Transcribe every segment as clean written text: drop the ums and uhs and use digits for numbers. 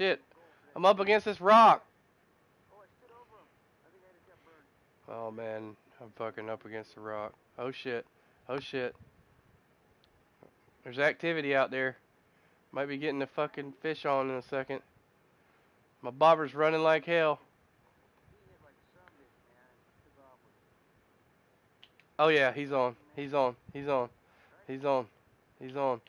Shit. I'm up against this rock. Oh, man. I'm fucking up against the rock. Oh, shit. Oh, shit. There's activity out there. Might be getting the fucking fish on in a second. My bobber's running like hell. Oh, yeah. He's on. He's on. He's on. He's on. He's on.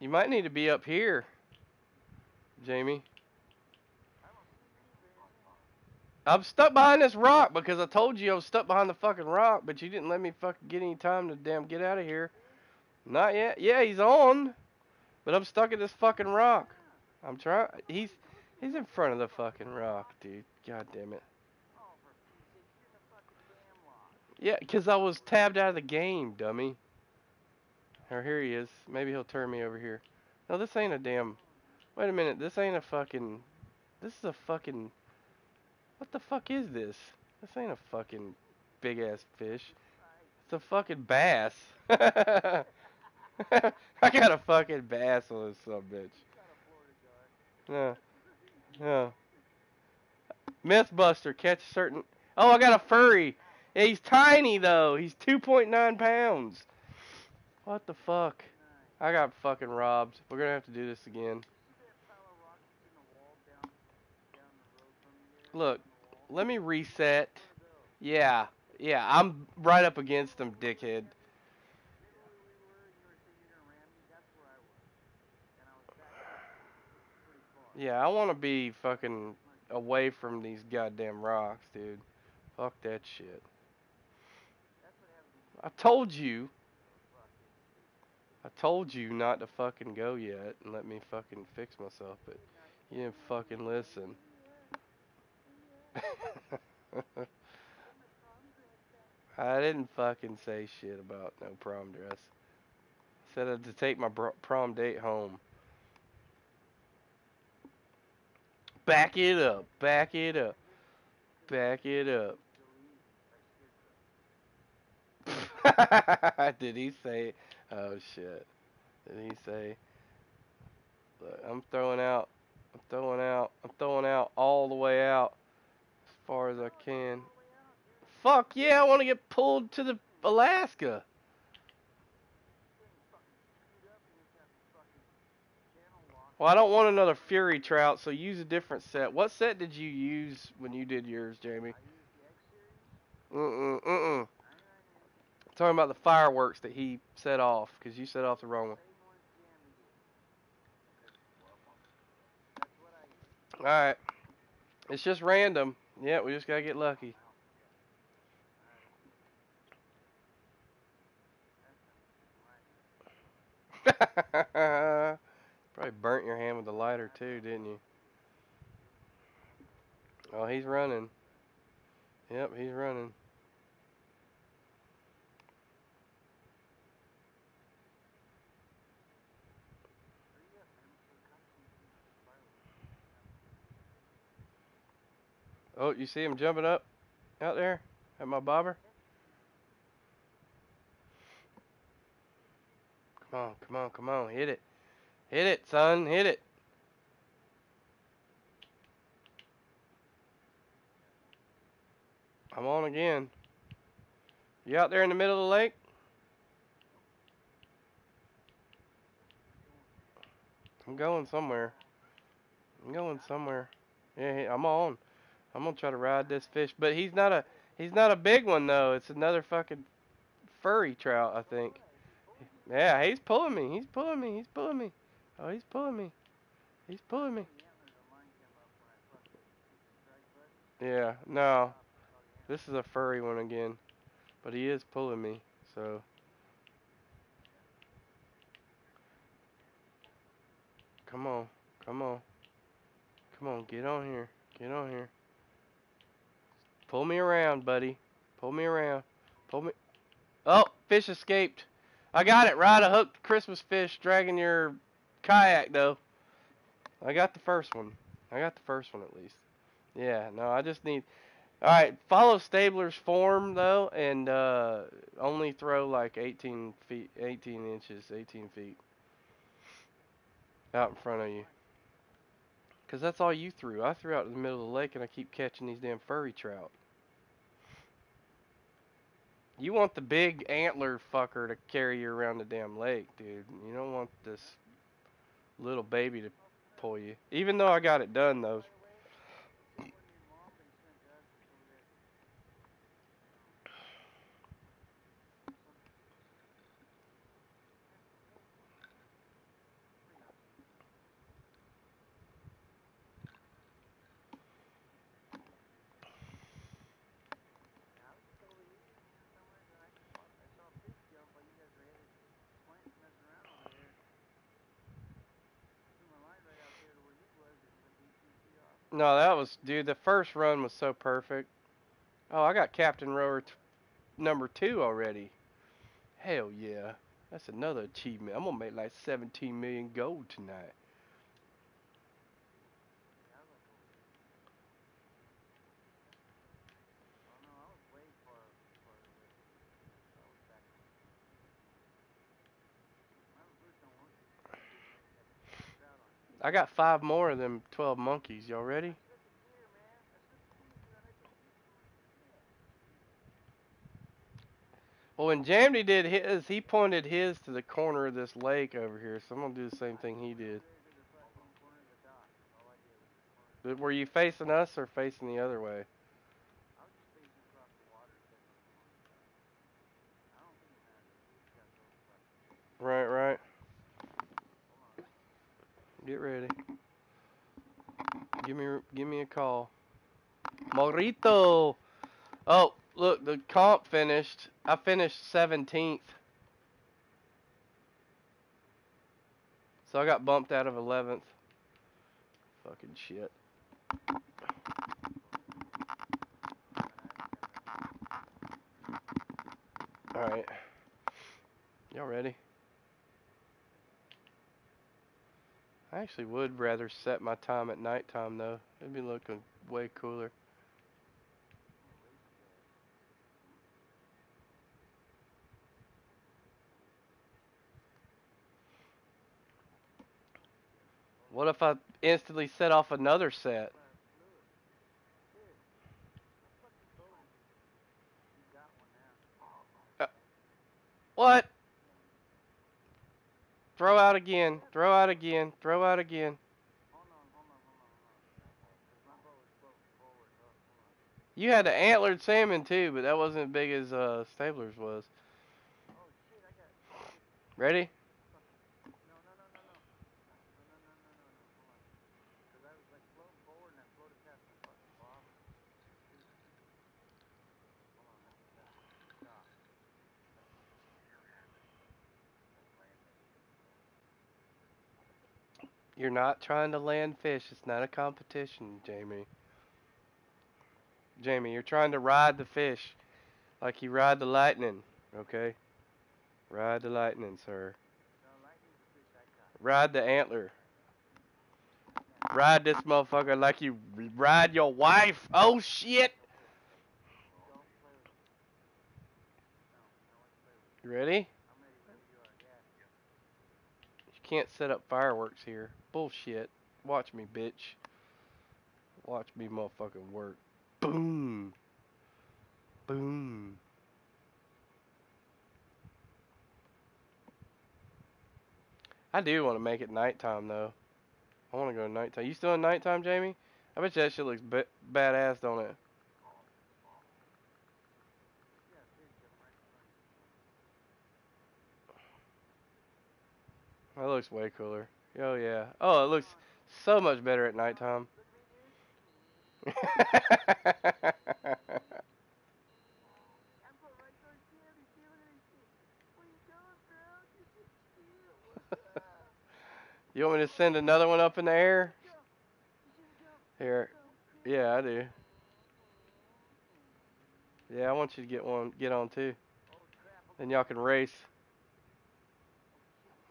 You might need to be up here, Jamie. I'm stuck behind this rock because I told you I was stuck behind the fucking rock, but you didn't let me fucking get any time to damn get out of here. Not yet. Yeah, he's on, but I'm stuck at this fucking rock. I'm trying. He's in front of the fucking rock, dude. God damn it. Yeah, because I was tabbed out of the game, dummy. Or here he is. Maybe he'll turn me over here. No, this ain't a damn... Wait a minute. This ain't a fucking... This is a fucking... What the fuck is this? This ain't a fucking big-ass fish. It's a fucking bass. I got a fucking bass on this son of a bitch. No. No. Mythbuster, catch certain... Oh, I got a furry. Yeah, he's tiny, though. He's 2.9 pounds. What the fuck? I got fucking robbed. We're gonna have to do this again. Look, let me reset. Yeah, yeah, I'm right up against them, dickhead. Yeah, I want to be fucking away from these goddamn rocks, dude. Fuck that shit. I told you not to fucking go yet and let me fucking fix myself, but you didn't fucking listen. I didn't fucking say shit about no prom dress. I said I had to take my prom date home. Back it up. Back it up. Back it up. Did he say... Oh shit! Did he say? Look, I'm throwing out all the way out, as far as I can. Fuck yeah! I want to get pulled to the Alaska. Well, I don't want another Fury Trout, so use a different set. What set did you use when you did yours, Jamie? Talking about the fireworks that he set off, because you set off the wrong one. Alright. It's just random. Yeah, we just gotta get lucky. Probably burnt your hand with the lighter too, didn't you? Oh, he's running. Yep, he's running. Oh, you see him jumping up out there at my bobber? Come on, come on, come on. Hit it. Hit it, son. Hit it. I'm on again. You out there in the middle of the lake? I'm going somewhere. I'm going somewhere. Yeah, I'm on. I'm gonna try to ride this fish, but he's not a big one though. It's another fucking furry trout, I think. Yeah, he's pulling me. He's pulling me. He's pulling me. Oh, he's pulling me. He's pulling me. Yeah, no, this is a furry one again, but he is pulling me. So, come on, come on, come on, get on here, get on here. Pull me around, buddy. Pull me around. Pull me. Oh, fish escaped. I got it. Ride a hooked Christmas fish dragging your kayak, though. I got the first one. I got the first one, at least. Yeah, no, I just need... All right, follow Stabler's form though, and only throw like 18 feet out in front of you, because that's all you threw. I threw out in the middle of the lake, and I keep catching these damn furry trout. You want the big antler fucker to carry you around the damn lake, dude. You don't want this little baby to pull you. Even though I got it done though. No, that was, dude, the first run was so perfect. Oh, I got Captain Rower number 2 already. Hell yeah. That's another achievement. I'm going to make like 17 million gold tonight. I got 5 more of them 12 monkeys. Y'all ready? Well, when Jamdi did his, he pointed his to the corner of this lake over here. So I'm going to do the same thing he did. But were you facing us or facing the other way? Right, right. Get ready. Give me a call. Morito. Oh, look, the comp finished. I finished 17th. So I got bumped out of 11th. Fucking shit. All right. Y'all ready? I actually would rather set my time at nighttime though. It'd be looking way cooler. What if I instantly set off another set? What? Throw out again, throw out again, throw out again. You had an antlered salmon too, but that wasn't as big as Stabler's was. Ready? You're not trying to land fish. It's not a competition, Jamie. Jamie, you're trying to ride the fish like you ride the lightning, okay? Ride the lightning, sir. Ride the antler. Ride this motherfucker like you ride your wife. Oh, shit. You ready? Can't set up fireworks here. Bullshit. Watch me, bitch. Watch me motherfucking work. Boom. Boom. I do want to make it nighttime, though. I want to go nighttime. You still in nighttime, Jamie? I bet you that shit looks badass, don't it? That looks way cooler. Oh, yeah. Oh, it looks so much better at nighttime. You want me to send another one up in the air? Here. Yeah, I do. Yeah, I want you to get one, get on too. Then y'all can race.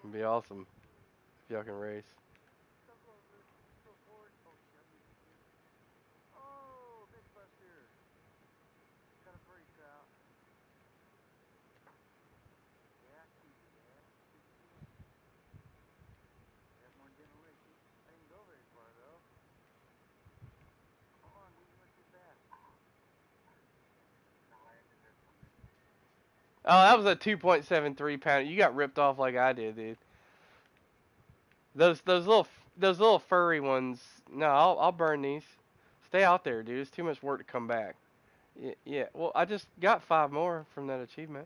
It'd be awesome if y'all can race. Oh, that was a 2.73 pounder. You got ripped off like I did, dude. Those little furry ones. No, I'll burn these. Stay out there, dude. It's too much work to come back. Yeah. Well, I just got 5 more from that achievement.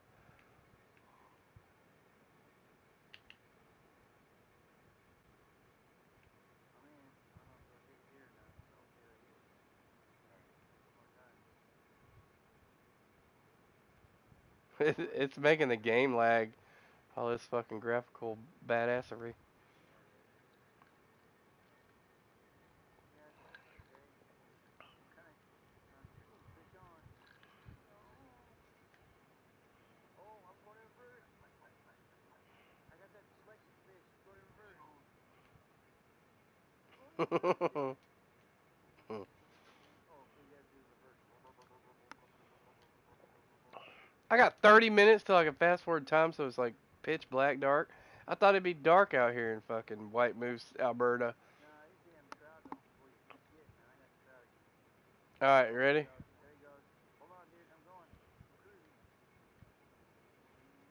It's making the game lag. All this fucking graphical badassery. I got 30 minutes till I can fast forward time, so it's like pitch black dark. I thought it'd be dark out here in fucking White Moose, Alberta. All right, you ready?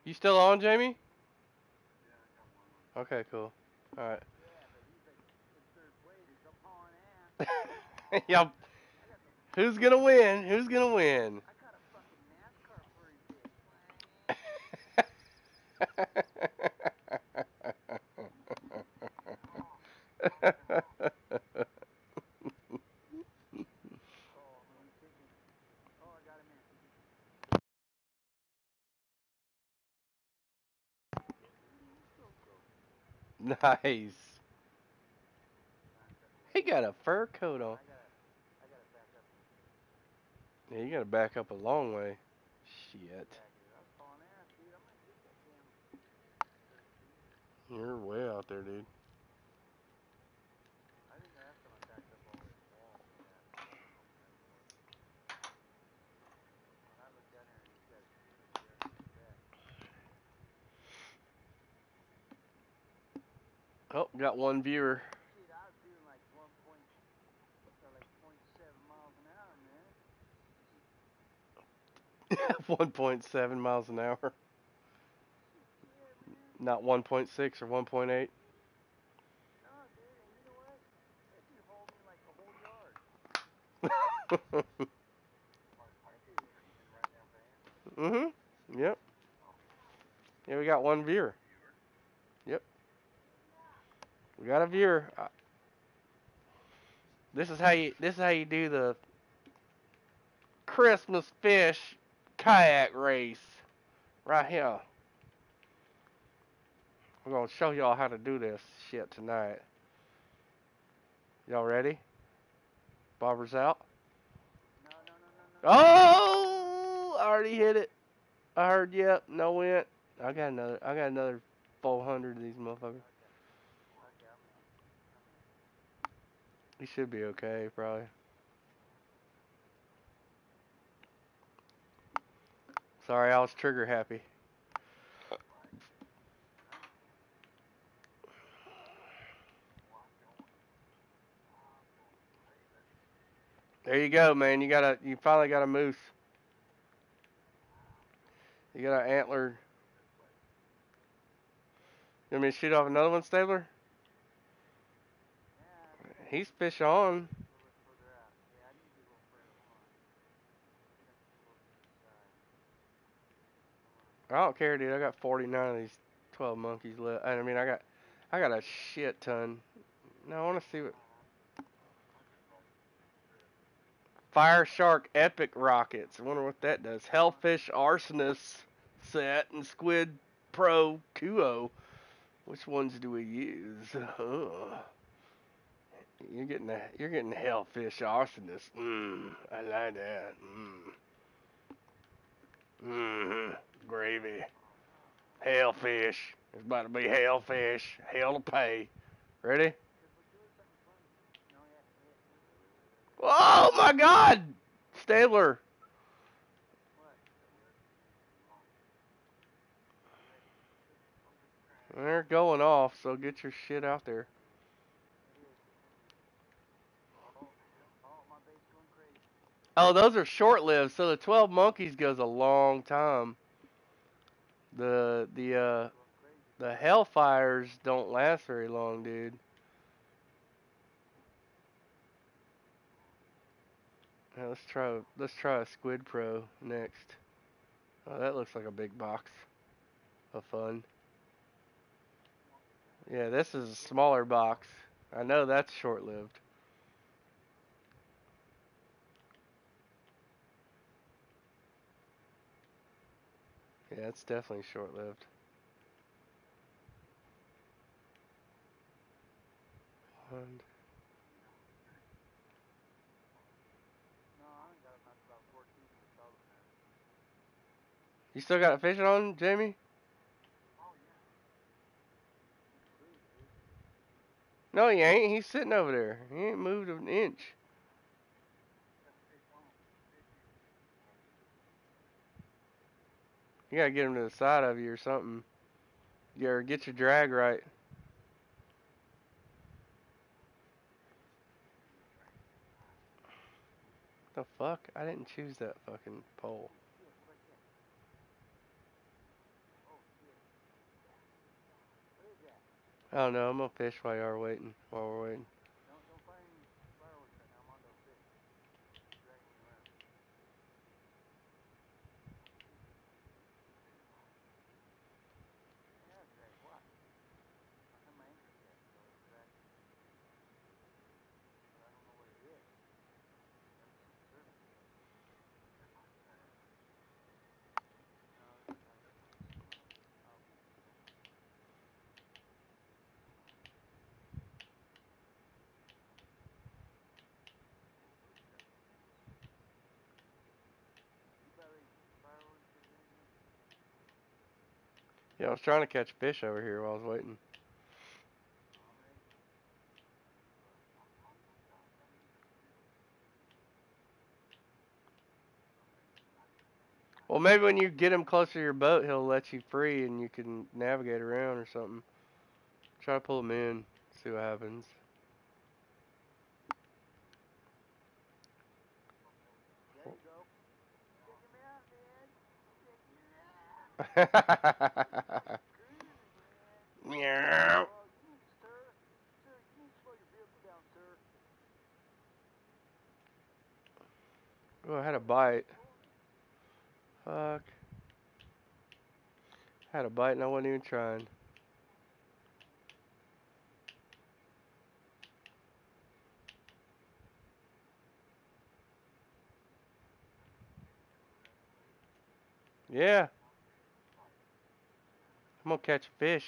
You still on, Jamie? Okay, cool. All right. Y'all, who's gonna win? Who's gonna win? Nice. He got a fur coat on. Yeah, you gotta back up a long way. Shit. You're way out there, dude. Oh, got one viewer. Dude, I was doing like 1.7 miles an hour. Not 1.6 or 1.8. No, dude, and you know what? That dude hauled me like a whole yard. Mm-hmm. Yep. Yeah, we got one viewer. Yep. We got a viewer. This is how you do the Christmas fish kayak race. Right here. I'm going to show y'all how to do this shit tonight. Y'all ready? Bobber's out. No. Oh! I already hit it. I heard, yep. No went. I got another 400 of these motherfuckers. He should be okay, probably. Sorry, I was trigger happy. There you go, man. You finally got a moose. You got an antler. You want me to shoot off another one, Stabler? He's fish on. I don't care, dude. I got 49 of these 12 monkeys left. I mean, I got a shit ton. Now I want to see what. Fire Shark Epic Rockets. I wonder what that does. Hellfish Arsonist set and Squid Pro Kuo. Which ones do we use? Oh. You're getting Hellfish Arsonist. I like that. Gravy. Hellfish. There's about to be hellfish. Hell to pay. Ready? Oh my God, Stabler! They're going off, so get your shit out there. Oh, those are short-lived, so the 12 monkeys goes a long time. The Hellfires don't last very long, dude. Now let's try a Squid Pro next. Oh, that looks like a big box of fun. Yeah, this is a smaller box. I know that's short-lived. Yeah, it's definitely short-lived. One. You still got a fish on, Jamie? No, he ain't. He's sitting over there. He ain't moved an inch. You gotta get him to the side of you or something. Yeah, or get your drag right. The fuck? I didn't choose that fucking pole. Oh no, I'm gonna fish while y'all are waiting. While we're waiting. Yeah, I was trying to catch fish over here while I was waiting. Well, maybe when you get him closer to your boat, he'll let you free and you can navigate around or something. Try to pull him in, see what happens. Meow. Oh, I had a bite. Fuck. I had a bite and I wasn't even trying. Yeah. I'm gonna catch a fish.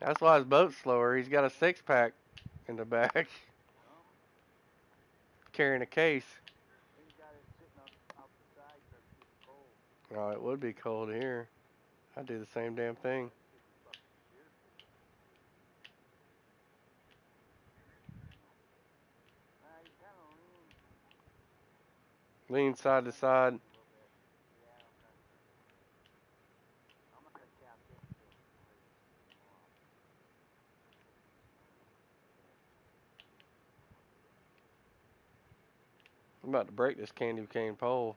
That's why his boat's slower. He's got a six-pack in the back, carrying a case. Oh, it would be cold here. I'd do the same damn thing. Lean side to side. I'm about to break this candy cane pole.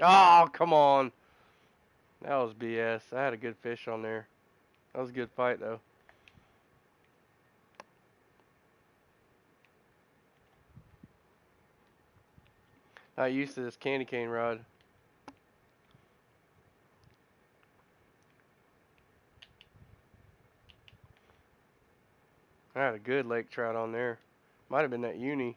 Oh, come on. That was BS. I had a good fish on there. That was a good fight, though. not used to this candy cane rod. I had a good lake trout on there. Might have been that uni.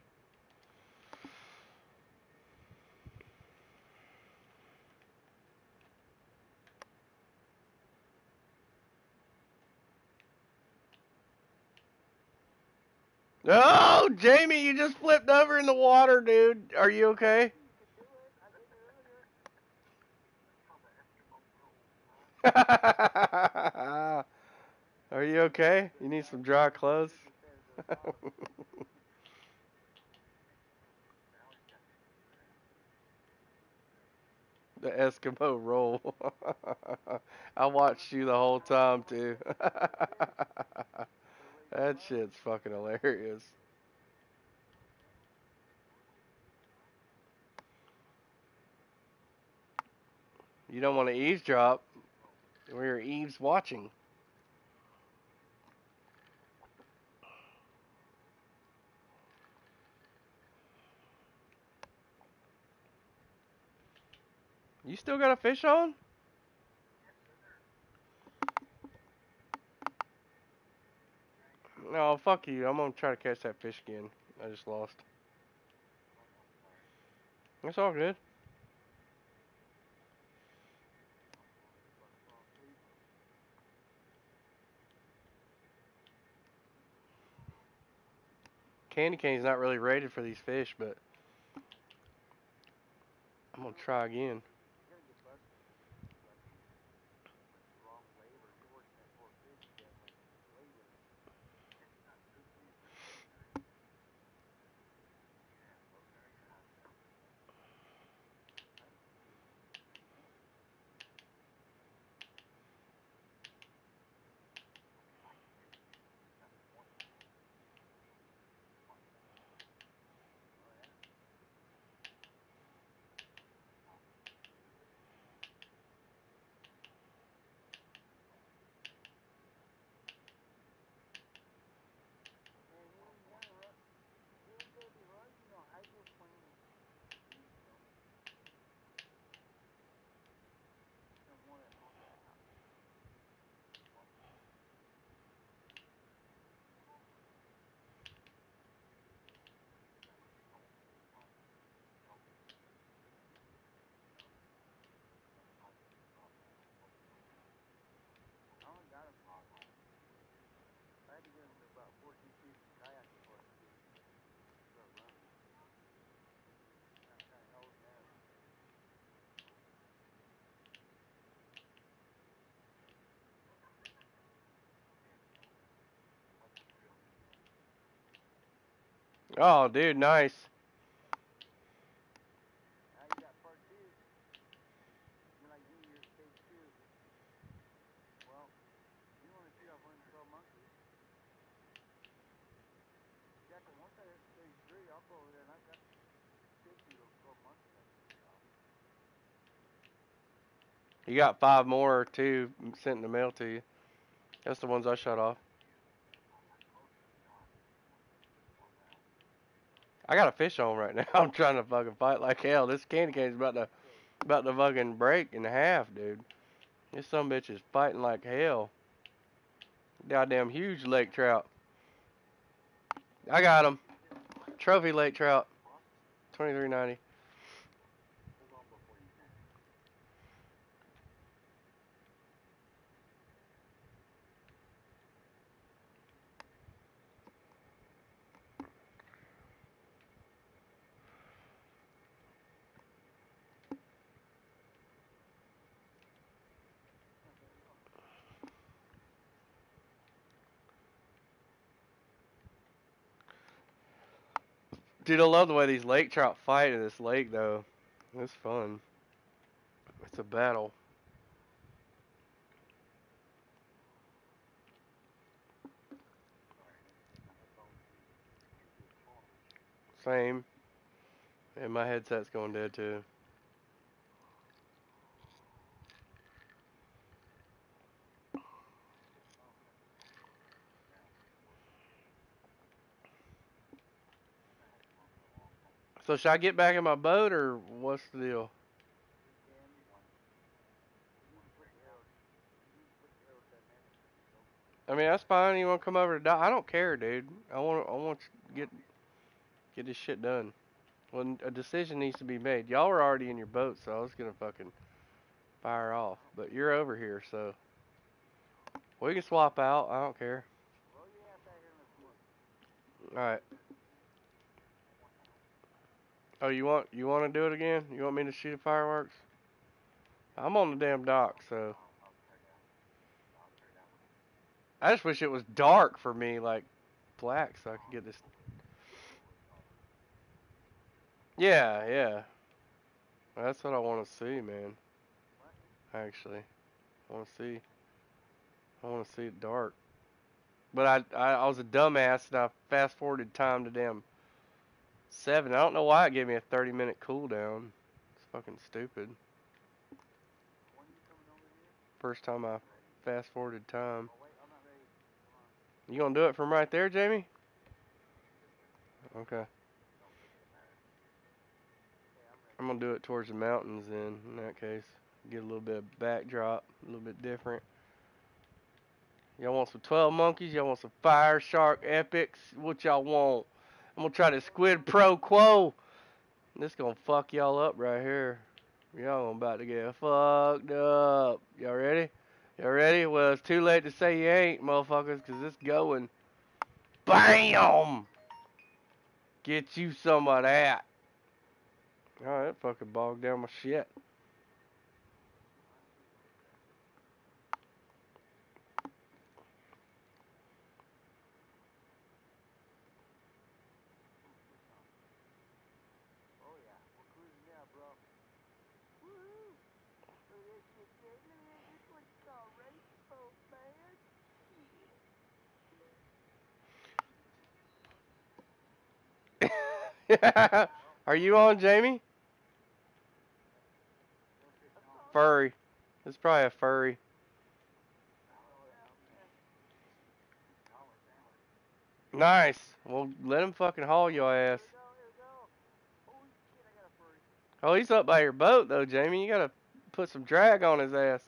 Oh, Jamie, you just flipped over in the water, dude. Are you okay? Are you okay? You need some dry clothes? The Eskimo roll. I watched you the whole time, too. That shit's fucking hilarious. You don't want to eavesdrop. We're Eve's watching. You still got a fish on? No, fuck you. I'm gonna try to catch that fish again. I just lost. That's all good. Candy cane's not really rated for these fish, but I'm gonna try again. Oh, dude, nice. You got 5 more, too, sent in the mail to you. That's the ones I shut off. I got a fish on right now. I'm trying to fucking fight like hell. This candy cane's about to fucking break in half, dude. This sumbitch is fighting like hell. Goddamn huge lake trout. I got him. Trophy lake trout. $23.90. Dude, I love the way these lake trout fight in this lake, though. It's fun. It's a battle. Same. And my headset's going dead, too. So should I get back in my boat or what's the deal? I mean, that's fine. You want to come over to dock? I don't care, dude. I want to get this shit done. Well, a decision needs to be made. Y'all were already in your boat, so I was gonna fucking fire off. But you're over here, so we can swap out. I don't care. All right. Oh, you want to do it again? You want me to shoot fireworks? I'm on the damn dock, so. I just wish it was dark for me, like black, so I could get this. Yeah, yeah. That's what I want to see, man. Actually, I want to see it dark. But I was a dumbass and I fast forwarded time to damn 7. I don't know why it gave me a 30-minute cooldown. It's fucking stupid. First time I fast forwarded time. You gonna do it from right there, Jamie? Okay. I'm gonna do it towards the mountains then, in that case. Get a little bit of backdrop, a little bit different. Y'all want some 12 monkeys? Y'all want some fire shark epics? What y'all want? I'm gonna try to squid pro quo. This gonna fuck y'all up right here. Y'all about to get fucked up. Y'all ready? You ready? Well, it's too late to say you ain't, motherfuckers, because it's going. BAM! Get you some of that. Oh, that fucking bogged down my shit. Are you on, Jamie? Furry. It's probably a furry. Nice. Well, let him fucking haul your ass. Oh, he's up by your boat, though, Jamie. You gotta put some drag on his ass.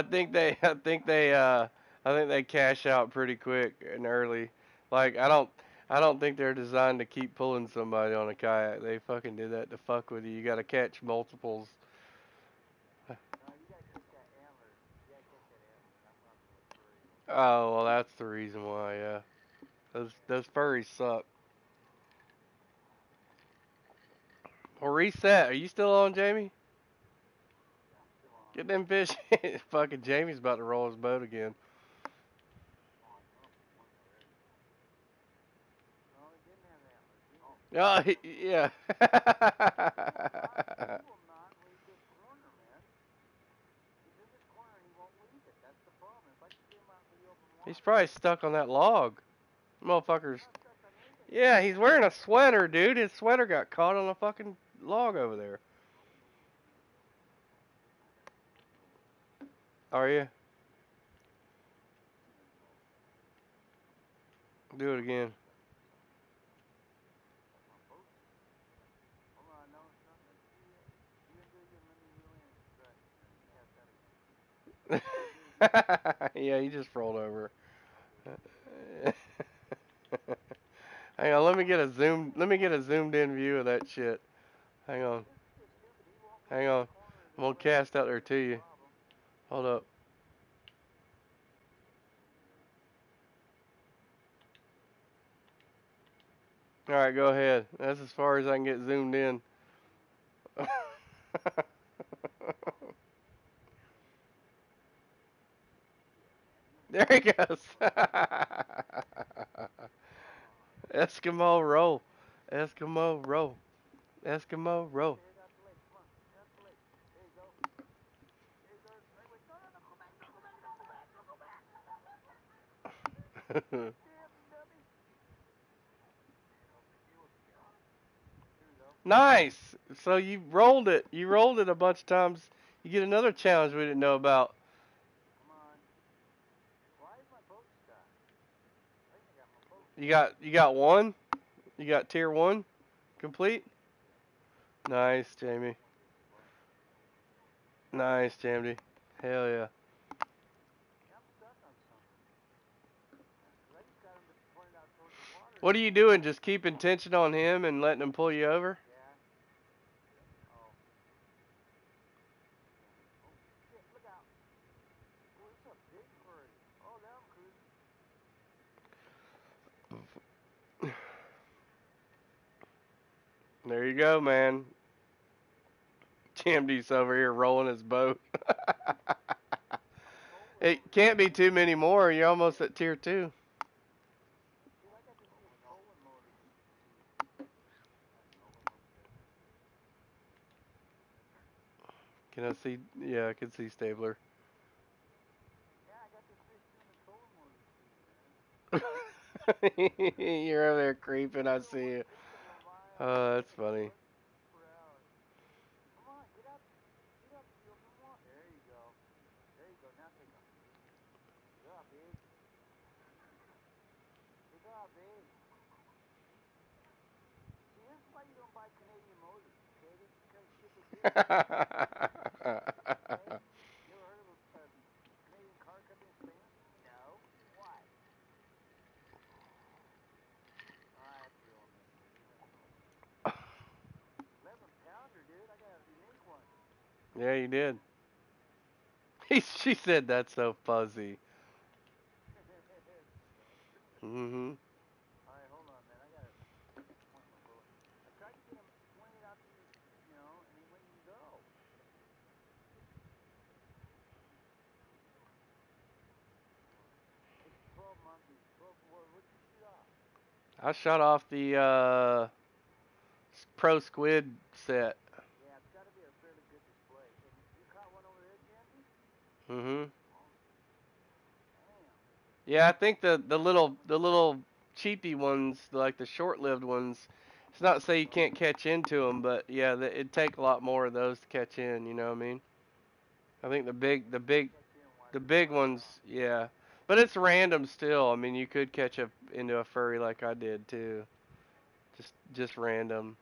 I think they cash out pretty quick and early. Like I don't think they're designed to keep pulling somebody on a kayak. They fucking do that to fuck with you. You gotta catch multiples. Oh well, that's the reason why. Yeah, those furries suck. Well, reset. Are you still on, Jamie? Get them fish. Fucking Jamie's about to roll his boat again. Oh, yeah. He's probably stuck on that log. Motherfuckers. Yeah, he's wearing a sweater, dude. His sweater got caught on a fucking log over there. Are you? Do it again. Yeah, he just rolled over. Hang on, let me get a zoomed in view of that shit. Hang on. Hang on. I'm gonna cast out there to you. Hold up. Alright, go ahead. That's as far as I can get zoomed in. There he goes. Eskimo roll. Eskimo roll. Eskimo roll. Nice. So you rolled it. You rolled it a bunch of times. You get another challenge we didn't know about. You got one? You got tier one? Complete? Nice, Jamie. Nice, Jamie. Hell yeah. What are you doing? Just keeping tension on him and letting him pull you over? There you go, man. Jamdy's over here rolling his boat. It can't be too many more. You're almost at tier 2. Can I see? Yeah, I can see Stabler. You're over there creeping. I see you. Oh, that's funny. Yeah, you did. She said that's so fuzzy. Mm-hmm. All right, hold on, man. I gotta point my bullet. I tried to get him pointed out to you, and he wouldn't go. It's 12 monkeys. 12 more. What'd you shoot off? I shot off the Pro Squid set. Mm-hmm. Yeah, I think the little cheapy ones, like the short-lived ones, it's not to say you can't catch into them, but yeah, it'd take a lot more of those to catch in. You know what I mean? I think the big ones, yeah. But it's random still. I mean, you could catch into a furry like I did too. Just random.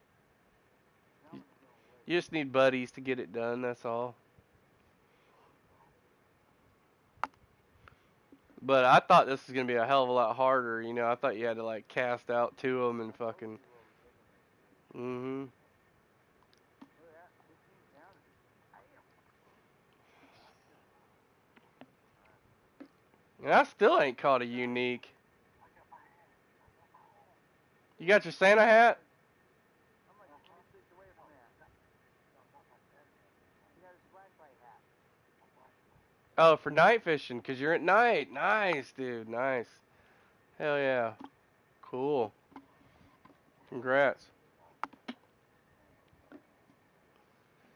You just need buddies to get it done. That's all. But I thought this was going to be a hell of a lot harder, you know. I thought you had to, like, cast out to them and fucking... Mm-hmm. And I still ain't caught a unique. You got your Santa hat? Oh, for night fishing, because you're at night. Nice, dude. Nice. Hell yeah. Cool. Congrats.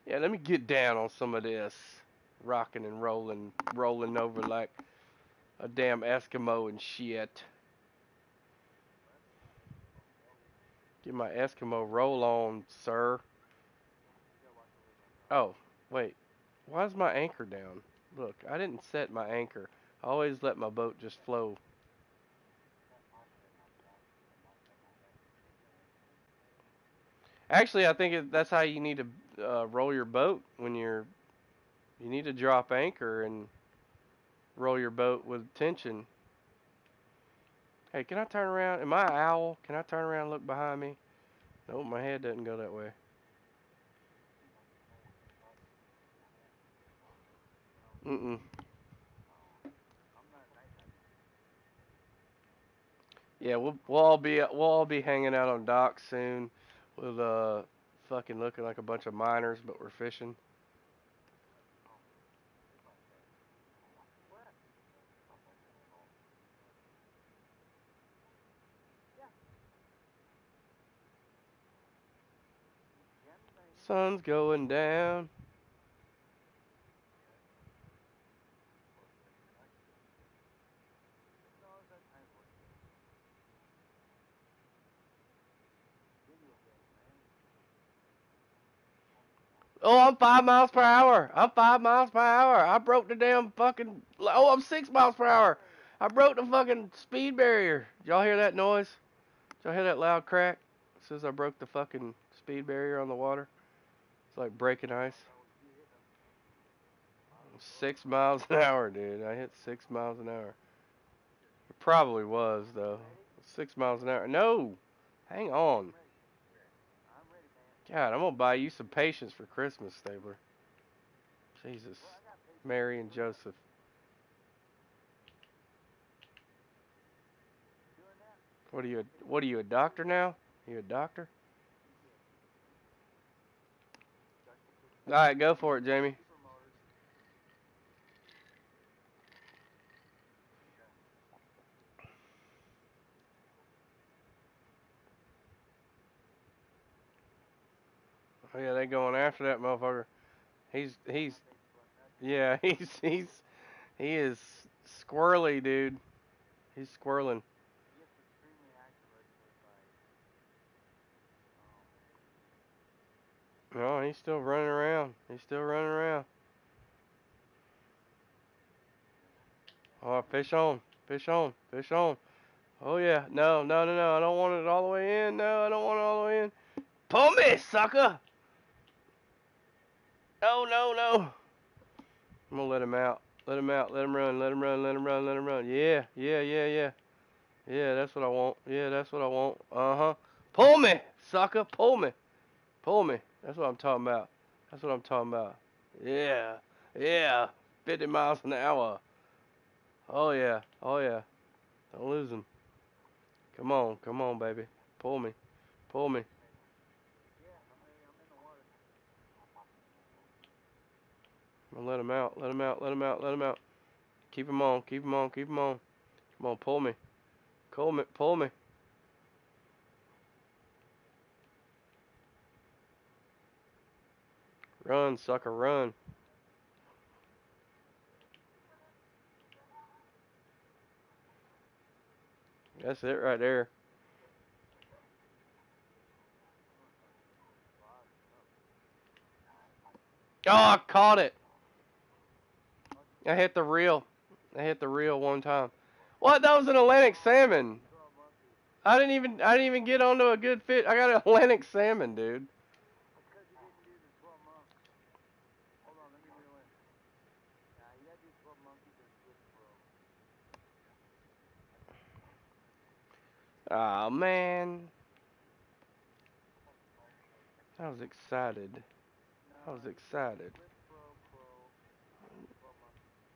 Yeah, let me get down on some of this. Rocking and rolling over like a damn Eskimo and shit. Get my Eskimo roll on, sir. Oh, wait. Why is my anchor down? Look, I didn't set my anchor. I always let my boat just flow. Actually, I think that's how you need to roll your boat when you're... You need to drop anchor and roll your boat with tension. Hey, can I turn around? Am I an owl? Can I turn around and look behind me? Nope, my head doesn't go that way. Mm-mm. Yeah, we'll all be hanging out on docks soon with fucking looking like a bunch of miners, but we're fishing. Sun's going down. Oh, I'm 5 miles per hour. I'm 5 miles per hour. I broke the damn fucking... Oh, I'm 6 miles per hour. I broke the fucking speed barrier. Y'all hear that noise? Y'all hear that loud crack? It says I broke the fucking speed barrier on the water. It's like breaking ice. 6 miles an hour, dude. I hit 6 miles an hour. It probably was, though. 6 miles an hour. No! Hang on. God, I'm going to buy you some patience for Christmas, Stabler. Jesus. Mary and Joseph. What are you, a doctor now? Are you a doctor? Alright, go for it, Jamie. Oh yeah, they going after that motherfucker. He is squirrely, dude. He's squirreling. No, he's still running around. He's still running around. Oh, fish on. Fish on. Fish on. Oh, yeah. No, no, no, no. I don't want it all the way in. No, I don't want it all the way in. Pull me, sucker! No, no, no. I'm going to let him out. Let him out. Let him run. Let him run. Let him run. Let him run. Yeah, yeah, yeah, yeah. Yeah, that's what I want. Yeah, that's what I want. Uh-huh. Pull me, sucker. Pull me. Pull me. That's what I'm talking about. That's what I'm talking about. Yeah. Yeah. 50 miles an hour. Oh, yeah. Oh, yeah. Don't lose him. Come on. Come on, baby. Pull me. Pull me. I'm going to let him out. Let him out. Let him out. Let him out. Keep him on. Keep him on. Keep him on. Come on. Pull me. Pull me. Pull me. Run, sucker, run. That's it right there. Oh, I caught it. I hit the reel. I hit the reel one time. What? That was an Atlantic salmon. I didn't even get onto a good fish. I got an Atlantic salmon, dude. Oh man, I was excited. I was excited.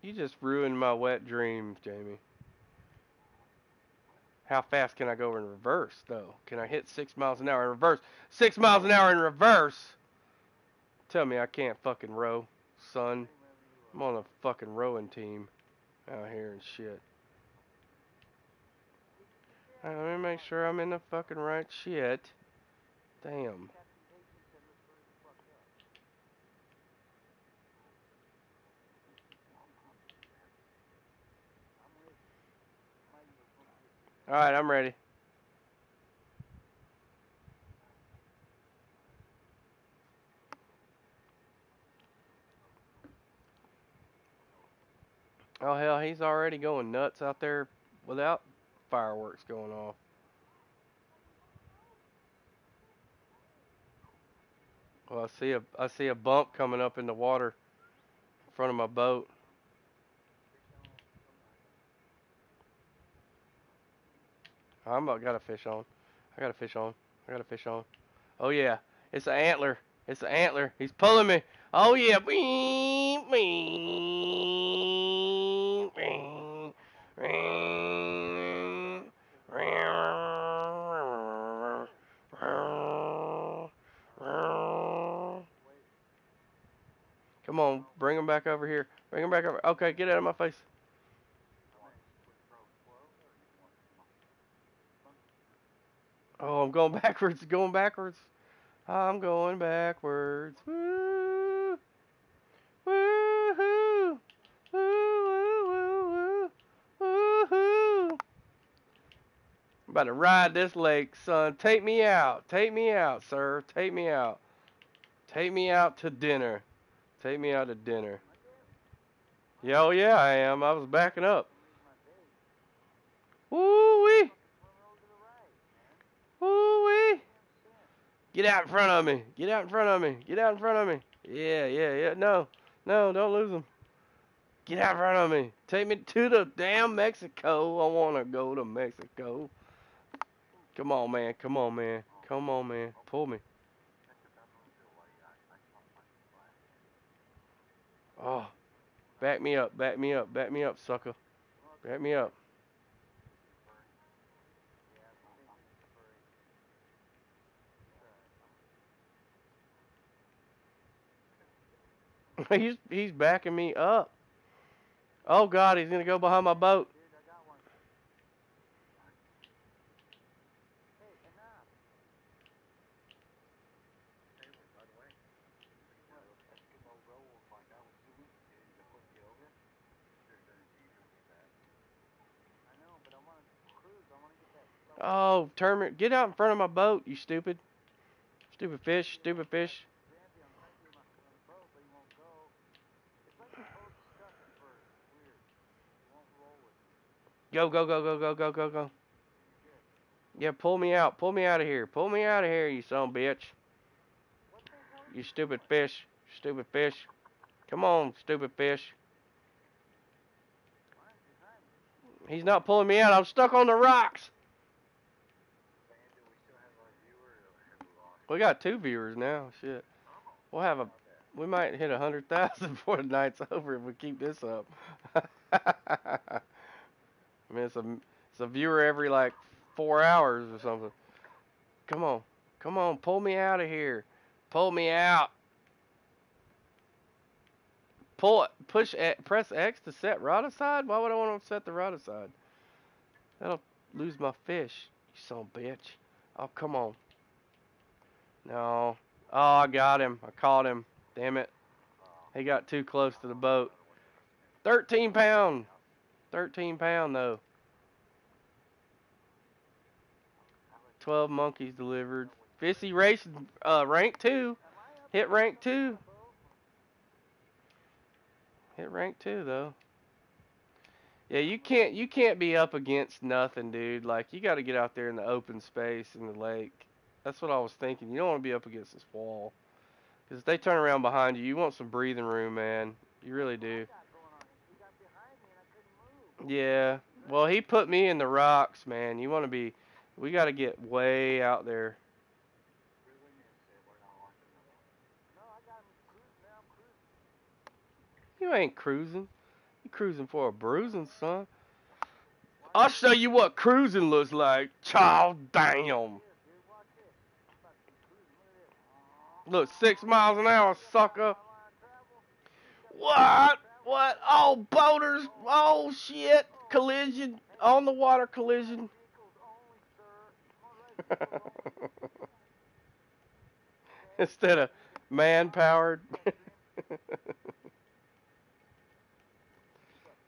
You just ruined my wet dreams, Jamie. How fast can I go in reverse, though? Can I hit 6 miles an hour in reverse? 6 miles an hour in reverse? Tell me I can't fucking row, son. I'm on a fucking rowing team out here and shit. Alright, let me make sure I'm in the fucking right shit. Damn. All right, I'm ready. Oh, hell, he's already going nuts out there without fireworks going off. Well, I see a bump coming up in the water in front of my boat. I'm about got a fish on. I got a fish on. Oh yeah, it's an antler. He's pulling me. Oh yeah. Beep, beep, beep, beep, beep. Come on, bring him back over here. Okay, get out of my face. Oh, I'm going backwards, Woo! Woo-hoo! Woo-hoo-hoo-hoo! Woo-hoo! I'm about to ride this lake, son. Take me out. Take me out, sir. Take me out. Take me out to dinner. Yeah, oh, yeah, I am. I was backing up. Woo-wee! Get out in front of me. Yeah, yeah, yeah. No. No, don't lose them. Get out in front of me. Take me to the damn Mexico. I want to go to Mexico. Come on, man. Pull me. Oh. Back me up. Sucker. Back me up. He's backing me up. Oh God, he's gonna go behind my boat. Oh, turn me! Get out in front of my boat, you stupid, stupid fish. Go. Yeah, pull me out of here, you son of a bitch. You stupid fish, Come on, stupid fish. He's not pulling me out, I'm stuck on the rocks. We got 2 viewers now, shit. We'll have a, we might hit 100,000 before the night's over if we keep this up. I mean, it's a viewer every like 4 hours or something. Come on. Pull me out of here. Pull me out. Press X to set rod aside? Why would I want to set the rod aside? That'll lose my fish, you son of a bitch. Oh, come on. No. Oh, I got him. I caught him. Damn it. He got too close to the boat. 13 pound. 13 pound though. 12 monkeys delivered. Fissy race rank 2. Hit rank 2. Hit rank 2 though. Yeah, you can't be up against nothing, dude. Like you got to get out there in the open space in the lake. That's what I was thinking. You don't want to be up against this wall. Cuz if they turn around behind you, you want some breathing room, man. You really do. Yeah, well, he put me in the rocks, man. You want to be, we got to get way out there. You ain't cruising. You cruising for a bruising, son. I'll show you what cruising looks like. Child damn. Look, 6 miles an hour, sucker. What? What? Oh, boaters. Oh, shit. Collision. On the water collision. Instead of man-powered.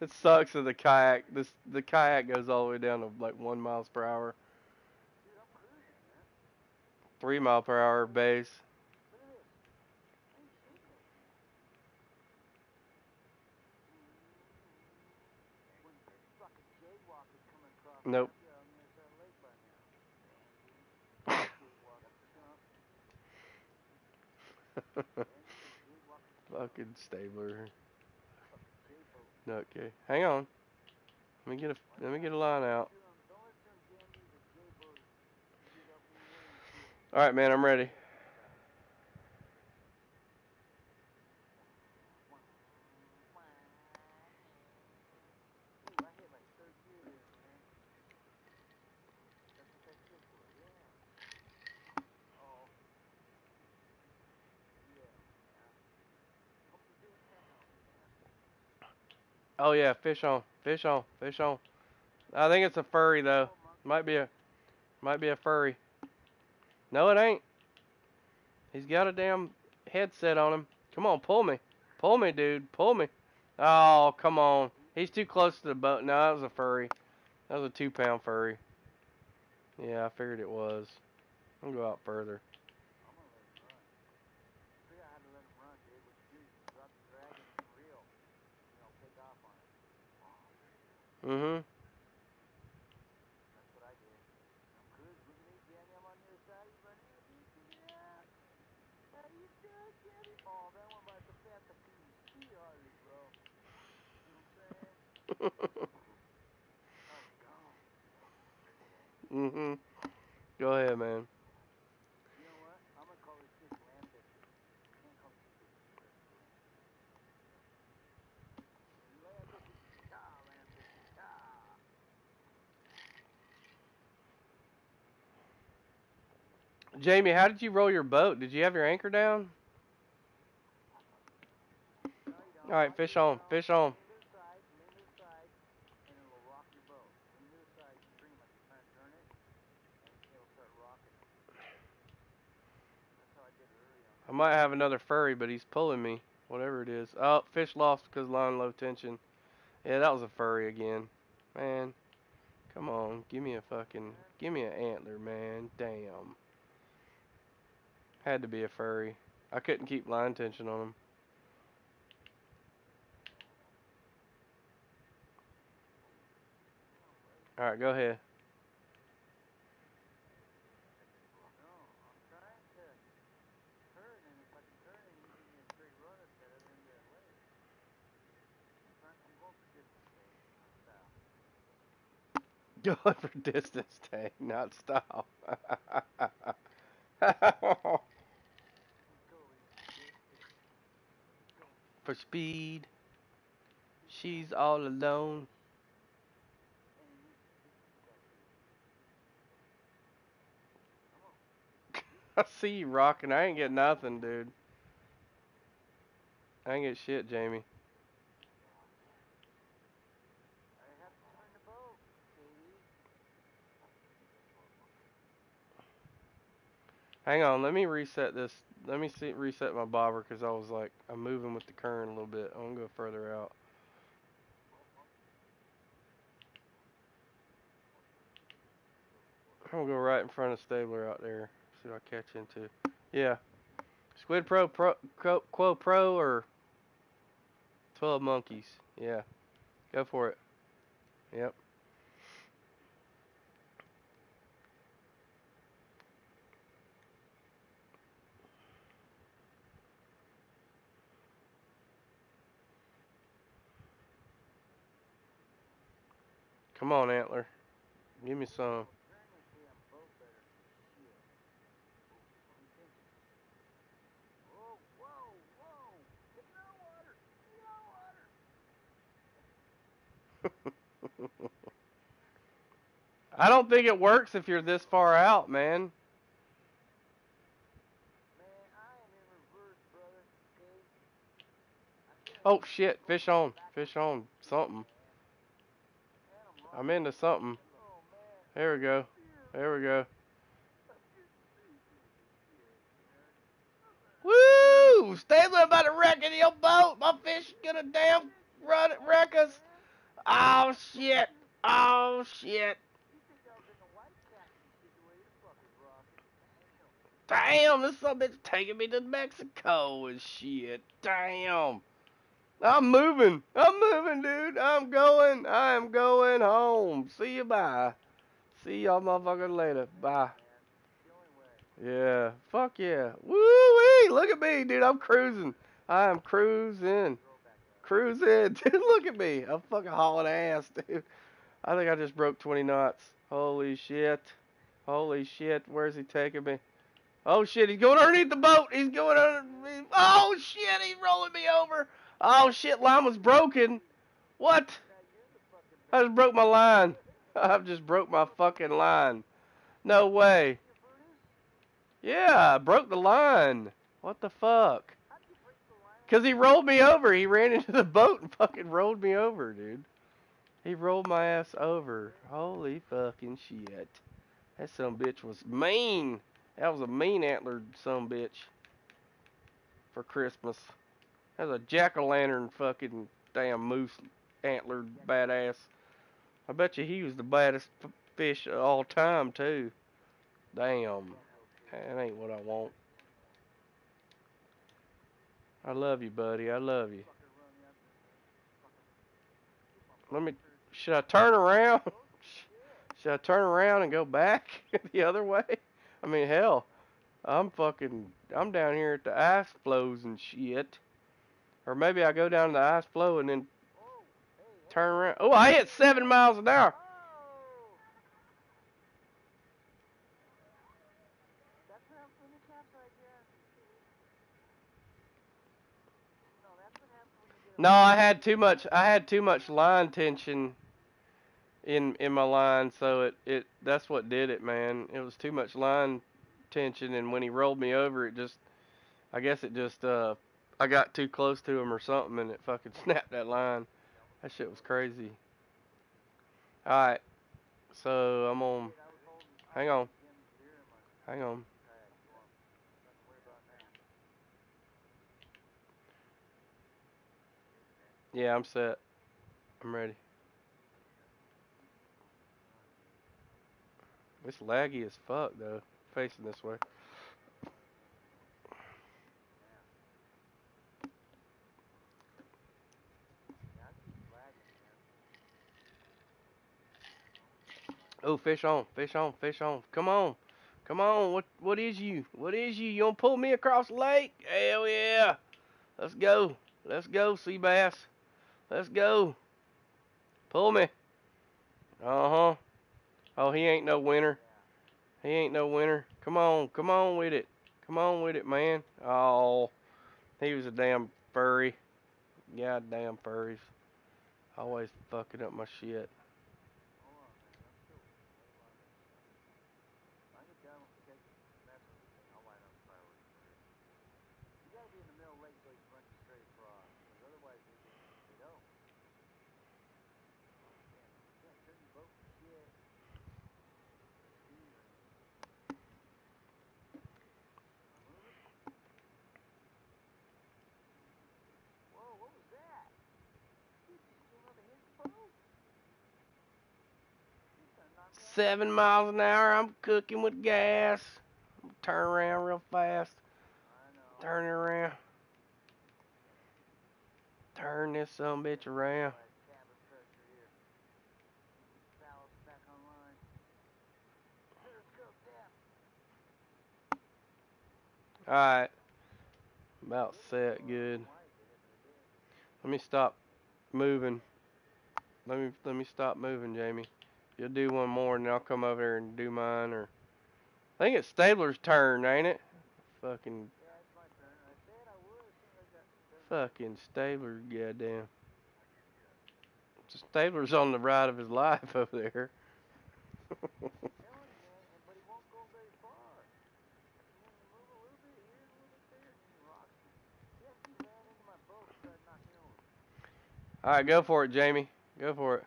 It sucks that the kayak, the kayak goes all the way down to like 1 mile per hour. 3 mile per hour base. Nope. Fucking Stabler. Okay, hang on. Let me get a line out. All right, man, I'm ready. Oh yeah, fish on. I think it's a furry though. Might be a furry. No, it ain't. He's got a damn headset on him. Come on, pull me. Pull me, dude. Pull me. Oh, come on. He's too close to the boat. No, that was a furry. That was a 2-pound furry. Yeah, I figured it was. I'm gonna go out further. Mm-hmm. Mm-hmm. Go ahead, man. Jamie, how did you roll your boat? Did you have your anchor down? All right, fish on, fish on. I might have another furry, but he's pulling me, whatever it is. Oh, fish lost because line low tension. Yeah, that was a furry again. Man, come on, give me an antler, man. Damn. Had to be a furry. I couldn't keep line tension on him. Alright, go ahead. Going for distance, dang, not style. For speed, she's all alone. I see you rocking. I ain't get nothing, dude. I ain't get shit, Jamie. Hang on, let me reset this. Let me see, reset my bobber, because I was like, I'm moving with the current a little bit. I'm going to go further out. I'm going to go right in front of Stabler out there. See what I catch into. Yeah. Squid Quo Pro or 12 Monkeys. Yeah. Go for it. Yep. Come on, antler. Give me some. I don't think it works if you're this far out, man. Oh, shit. Fish on. Fish on. Something. I'm into something. There we go. There we go. Woo! Stabler about to wreck in your boat. My fish is gonna damn wreck us. Oh shit! Oh shit! Damn, this son of a bitch taking me to Mexico and shit. Damn. I'm moving. I'm moving, dude. I'm going. I am going home. See you, bye. See y'all motherfuckers later. Bye. Yeah. Fuck yeah. Woo-wee. Look at me, dude. I'm cruising. I am cruising. Cruising. Dude, look at me. I'm fucking hauling ass, dude. I think I just broke 20 knots. Holy shit. Holy shit. Where's he taking me? Oh shit, he's going underneath the boat. He's going underneath. Oh shit, he's rolling me over. Oh shit, line was broken. What? I just broke my line. I just broke my fucking line. No way. Yeah, I broke the line. What the fuck? Because he rolled me over. He ran into the boat and fucking rolled me over, dude. He rolled my ass over. Holy fucking shit. That son of a bitch was mean. That was a mean antlered son bitch for Christmas. That was a jack-o'-lantern fucking damn moose antlered badass. I bet you he was the baddest fish of all time too. Damn, that ain't what I want. I love you, buddy. I love you. Let me. Should I turn around? Should I turn around and go back the other way? I mean, hell, I'm down here at the ice floes and shit. Or maybe I go down to the ice floe and then turn around. Oh, I hit 7 miles an hour. No, I had too much line tension in my line, so it that's what did it, man. It was too much line tension, and when he rolled me over, I guess I got too close to him or something, and it fucking snapped that line. That shit was crazy. All right, so I'm on. Hang on. Yeah, I'm set. I'm ready. It's laggy as fuck, though, facing this way. Oh, fish on. Come on. What is you? You gonna pull me across the lake? Hell yeah. Let's go, sea bass. Let's go. Pull me. Uh-huh. Oh, he ain't no winner. Come on with it, man. Oh, he was a damn furry. Goddamn furries. Always fucking up my shit. Seven miles an hour, I'm cooking with gas. Turn around real fast. Turn this sumbitch around. Alright. About set, good. Let me stop moving. Let me stop moving, Jamie. You'll do one more, and I'll come over here and do mine. Or I think it's Stabler's turn, ain't it? Fucking, yeah, it's my turn. I said I would. Fucking Stabler, goddamn. Stabler's on the ride of his life over there. All right, go for it, Jamie. Go for it.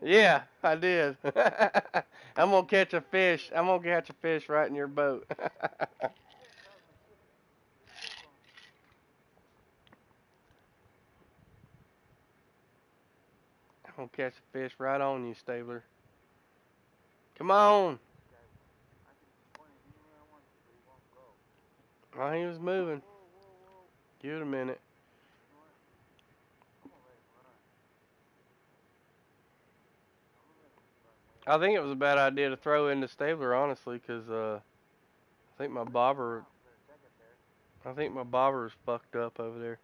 Yeah, I did. I'm I'm gonna catch a fish. I'm gonna catch a fish right in your boat. I'm gonna catch a fish right on you, Stabler. Come on. Oh, he was moving. Give it a minute. I think it was a bad idea to throw in the Stabler, honestly, because I think my bobber is fucked up over there,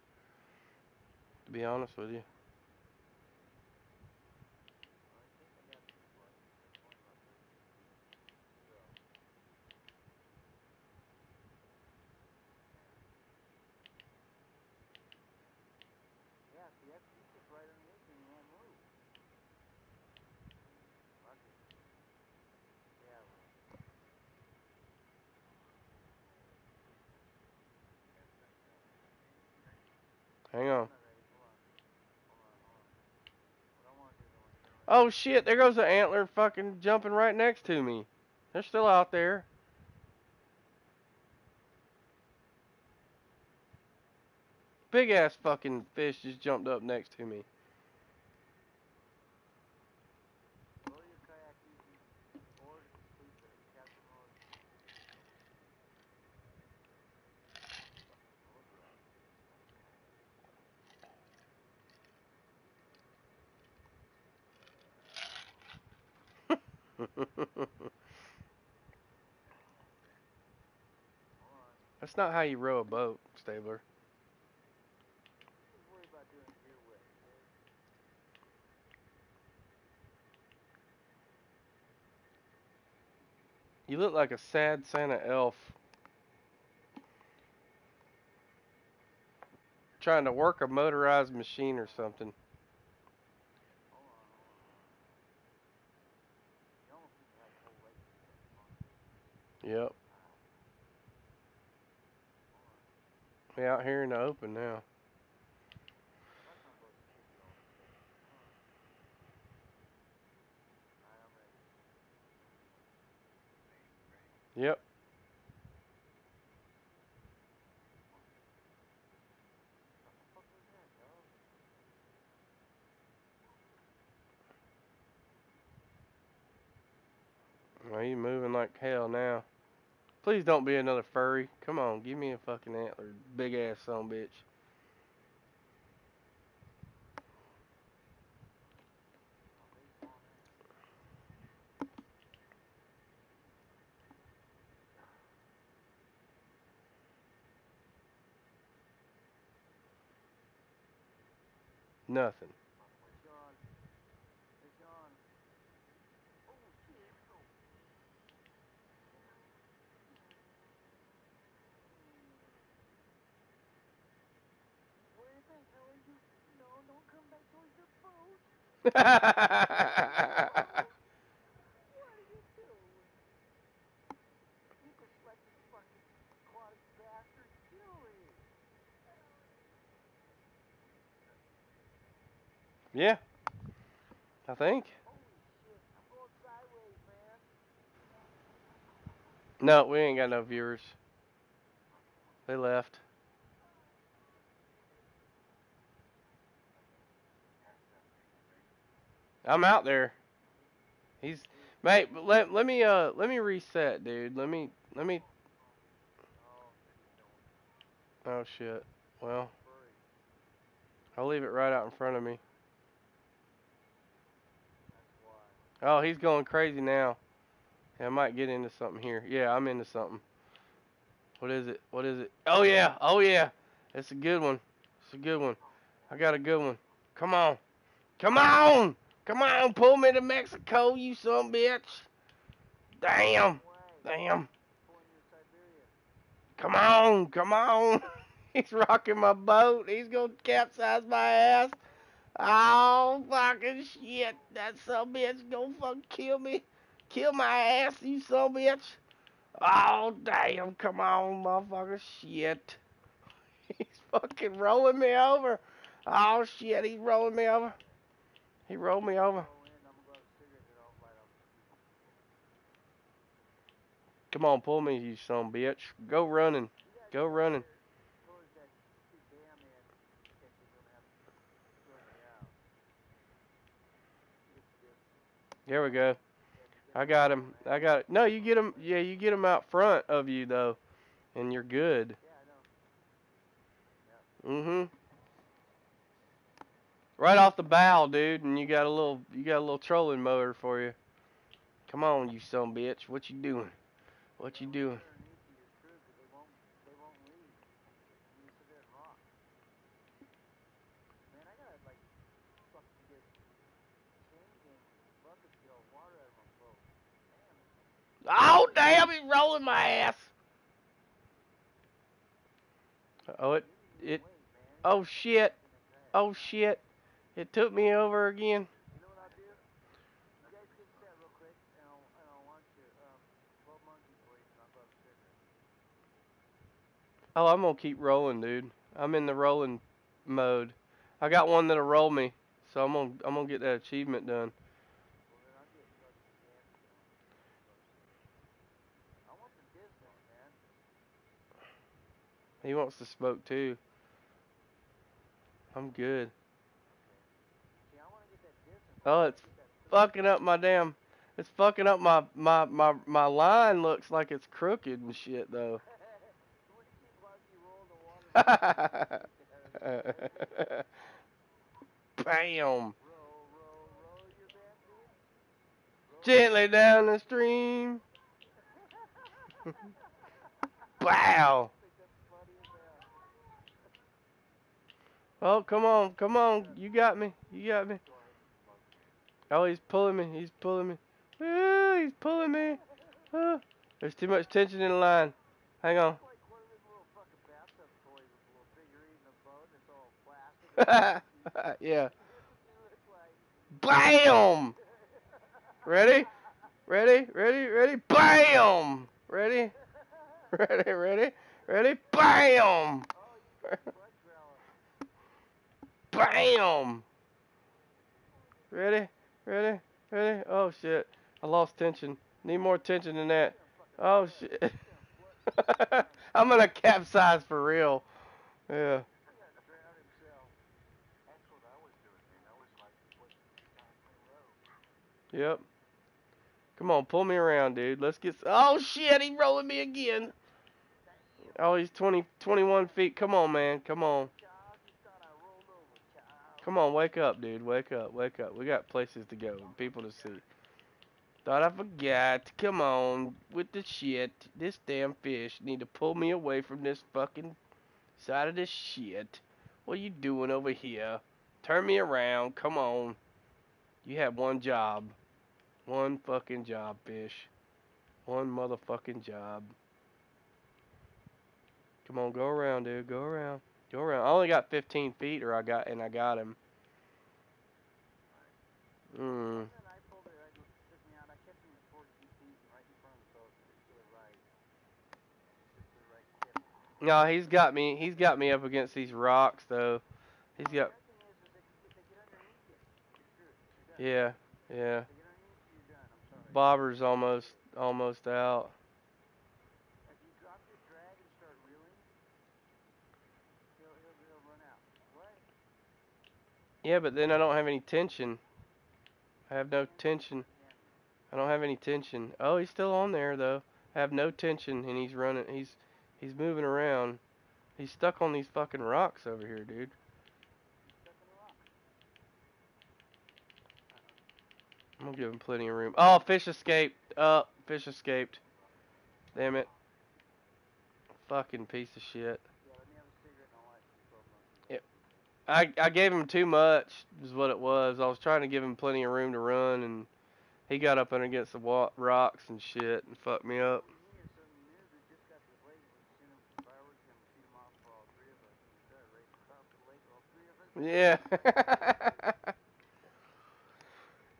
to be honest with you. Hang on. Oh shit, there goes an antler fucking jumping right next to me. They're still out there. Big ass fucking fish just jumped up next to me. That's not how you row a boat, Stabler. You look like a sad Santa elf trying to work a motorized machine or something. Yep. We're out here in the open now. Yep. Well, you're moving like hell now. Please don't be another furry. Come on, give me a fucking antler, big ass son bitch. Nothing. Yeah, I think. No, we ain't got no viewers. They left. I'm out there. He's mate. Let me reset, dude. Let me. Oh shit. Well, I'll leave it right out in front of me. Oh, he's going crazy now. Yeah, I might get into something here. Yeah, I'm into something. What is it? What is it? Oh yeah. Oh yeah. It's a good one. It's a good one. I got a good one. Come on. Come on. Come on, pull me to Mexico, you son bitch. Damn. Damn. Come on. Come on. He's rocking my boat. He's going to capsize my ass. Oh, fucking shit. That son bitch going to fucking kill me. Kill my ass, you son bitch. Oh, damn. Come on, motherfucker. Shit. He's fucking rolling me over. Oh, shit. He's rolling me over. He rolled me over. Come on, pull me, you son of a bitch. Go running. Go running. There we go. I got him. I got it. No, you get him. Yeah, you get him out front of you, though, and you're good. Mm-hmm. Right off the bow, dude, and you got a little trolling motor for you. Come on, you son of a bitch. What you doing? What you doing? Oh, damn, he's rolling my ass. Oh, oh, shit. Oh, shit. It took me over again. You know what I do? You guys get set real quick, and I'll launch your bow monkey for you, and I'll go upstairs. Oh, I'm going to keep rolling, dude. I'm in the rolling mode. I got one that'll roll me, so I'm gonna get that achievement done. He wants to smoke too. I'm good. Oh, it's fucking up my damn. It's fucking up my line. Looks like it's crooked and shit though. Bam. Gently down the stream. Wow. Oh, come on, come on. You got me. You got me. Oh, he's pulling me. He's pulling me. Ooh, he's pulling me. Oh, there's too much tension in the line. Hang on. Yeah. Bam! Ready? Ready? Ready? Ready? Bam! Ready? Ready? Ready? Ready? Bam! Bam! Ready? Ready? Ready? Oh, shit. I lost tension. Need more tension than that. Oh, shit. I'm gonna capsize for real. Yeah. Yep. Come on, pull me around, dude. Let's get... Oh, shit! He's rolling me again! Oh, he's 21 feet. Come on, man. Come on. Come on, wake up, dude. Wake up, wake up. We got places to go, people to see. Thought I forgot. Come on with the shit. This damn fish need to pull me away from this fucking side of this shit. What are you doing over here? Turn me around. Come on. You have one job. One fucking job, fish. One motherfucking job. Come on, go around, dude. Go around. Go around. I only got 15 feet, and I got him. Mm. No, he's got me. He's got me up against these rocks, though. He's got. Yeah, yeah. Bobber's almost out. Yeah, but then I don't have any tension. I have no tension. I don't have any tension. Oh, he's still on there though. I have no tension, and he's running. He's moving around. He's stuck on these fucking rocks over here, dude. I'm gonna give him plenty of room. Oh, fish escaped. Fish escaped. Damn it. Fucking piece of shit. I gave him too much, is what it was. I was trying to give him plenty of room to run, and he got up and against the rocks and shit and fucked me up. Yeah.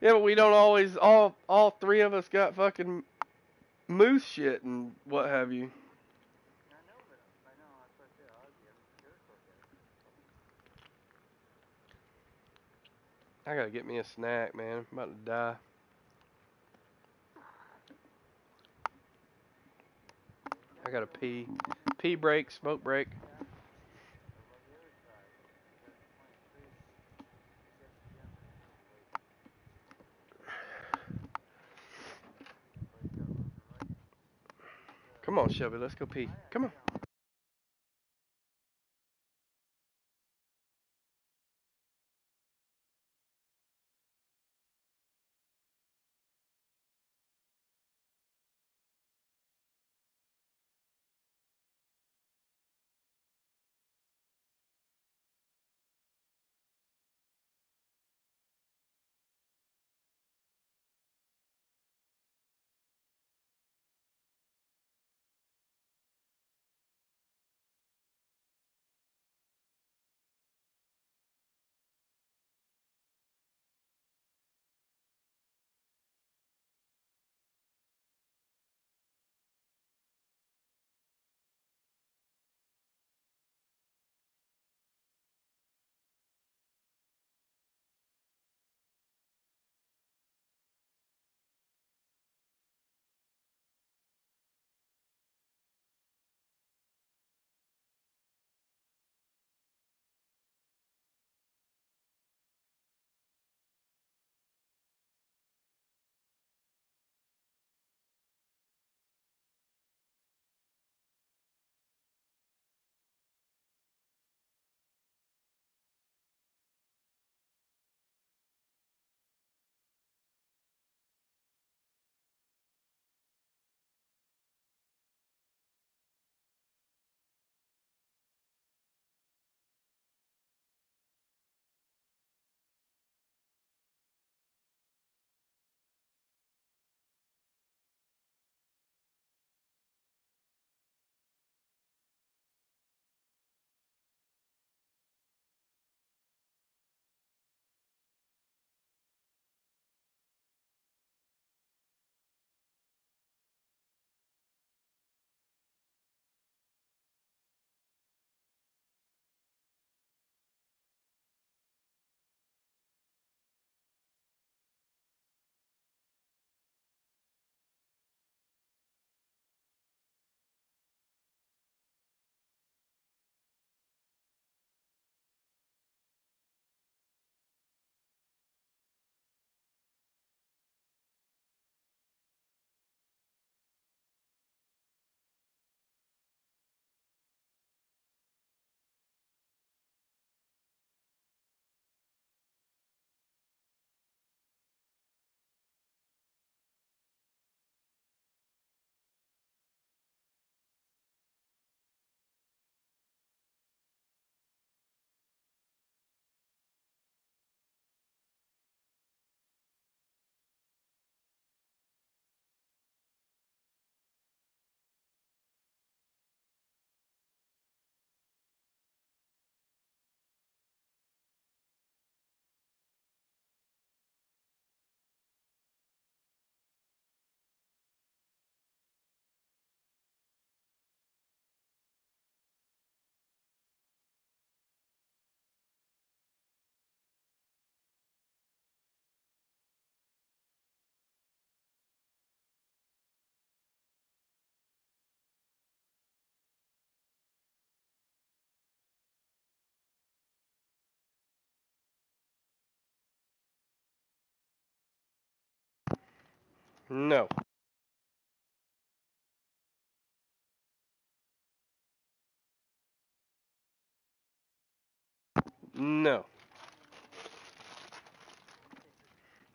Yeah, but we don't always, all three of us got fucking moose shit and what have you. I gotta get me a snack, man. I'm about to die. gotta pee. Pee break, smoke break. Come on, Shelby, let's go pee. Come on. No. No.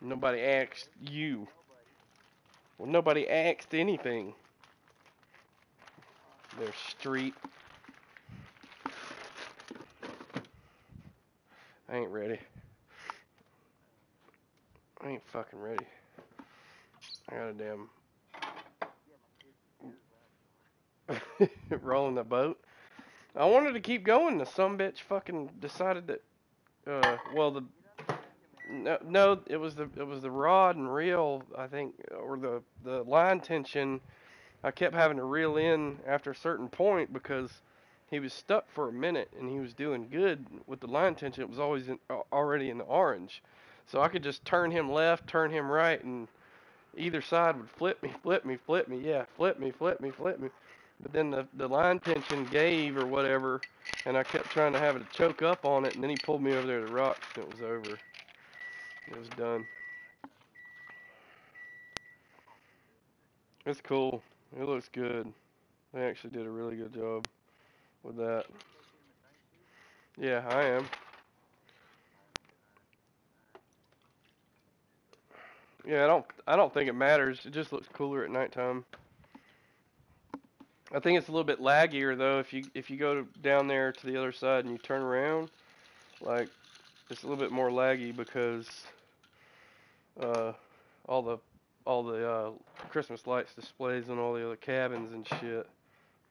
Nobody asked you. Well, nobody asked anything. Their street. I ain't ready. I ain't fucking ready. I got a damn rolling the boat. I wanted to keep going. The sumbitch fucking decided that. Well, the no, it was the rod and reel, I think, or the line tension. I kept having to reel in after a certain point because he was stuck for a minute and he was doing good with the line tension. It was always already in the orange, so I could just turn him left, turn him right, and either side would flip me, flip me, flip me, yeah, flip me, flip me, flip me. but then the line tension gave or whatever, and I kept trying to have it choke up on it, and then he pulled me over there to the rocks, and it was over. It was done. It's cool. It looks good. They actually did a really good job with that. Yeah, I am. Yeah, I don't think it matters. It just looks cooler at nighttime. I think it's a little bit laggier though. If you go down there to the other side and you turn around, like, it's a little bit more laggy because all the Christmas lights displays on all the other cabins and shit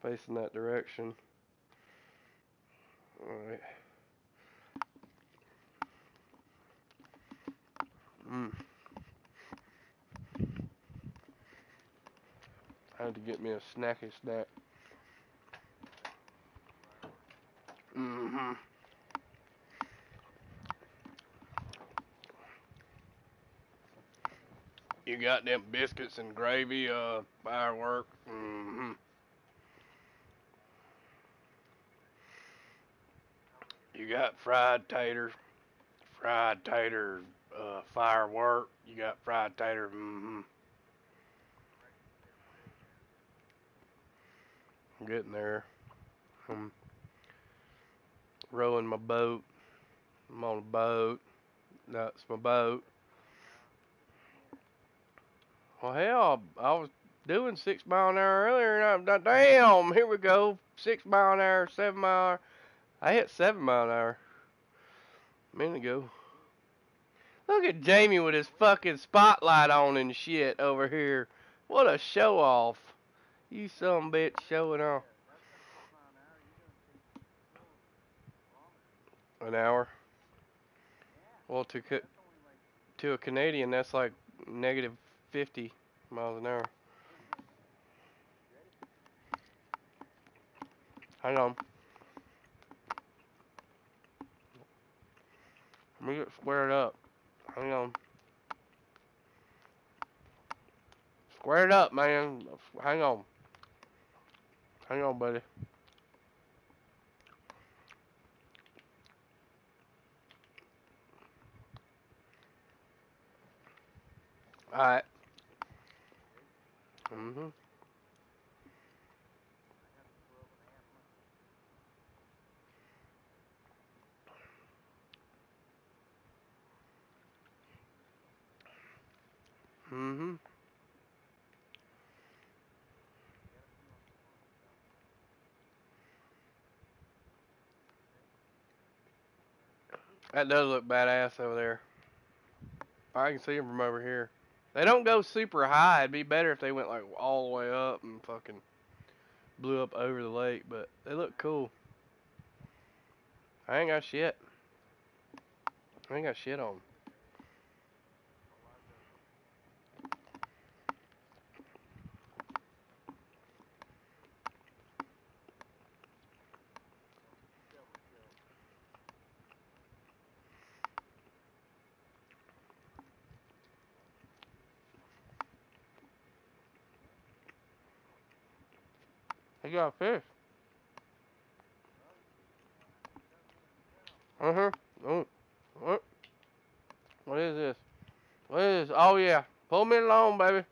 facing that direction. Alright. I had to get me a snacky snack. You got them biscuits and gravy, firework. You got fried taters, firework. You got fried taters, I'm getting there. I'm rowing my boat. I'm on a boat. That's my boat. Well, hell, I was doing 6 mile an hour earlier, and I'm damn, here we go. 6 mile an hour, 7 mile an hour. I hit 7 mile an hour a minute ago. Look at Jamie with his fucking spotlight on and shit over here. What a show off. You some bitch showing off. An hour? Well, to a Canadian, that's like negative 50 miles an hour. I know. Let me get squared up. Hang on. Square it up, man. Hang on. Hang on, buddy. Alright. That does look badass over there. I can see them from over here. They don't go super high. It'd be better if they went like all the way up and fucking blew up over the lake, but they look cool. I ain't got shit. I ain't got shit on them. You got a fish. Oh. What is this? What is this? Oh yeah. Pull me along, baby.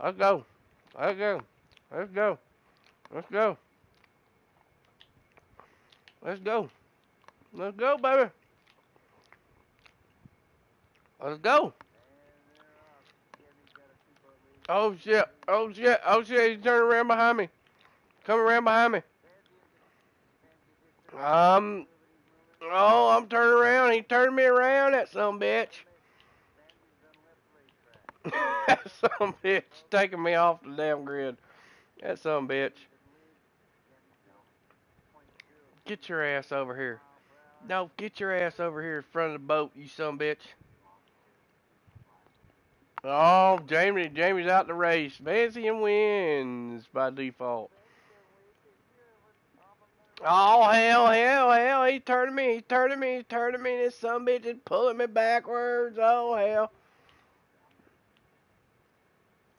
Let's go. Let's go. Let's go. Let's go. Let's go. Let's go, baby. Let's go. Oh shit. Oh shit. Oh shit. He's turning around behind me. Come around behind me. I'm turning around. He turned me around, that some bitch. That some bitch taking me off the damn grid. That some bitch. Get your ass over here. No, get your ass over here in front of the boat, you some bitch. Oh, Jamie's out the race. Fancy and wins by default. Oh, hell, he turned me, this son of a bitch is pulling me backwards, oh, hell.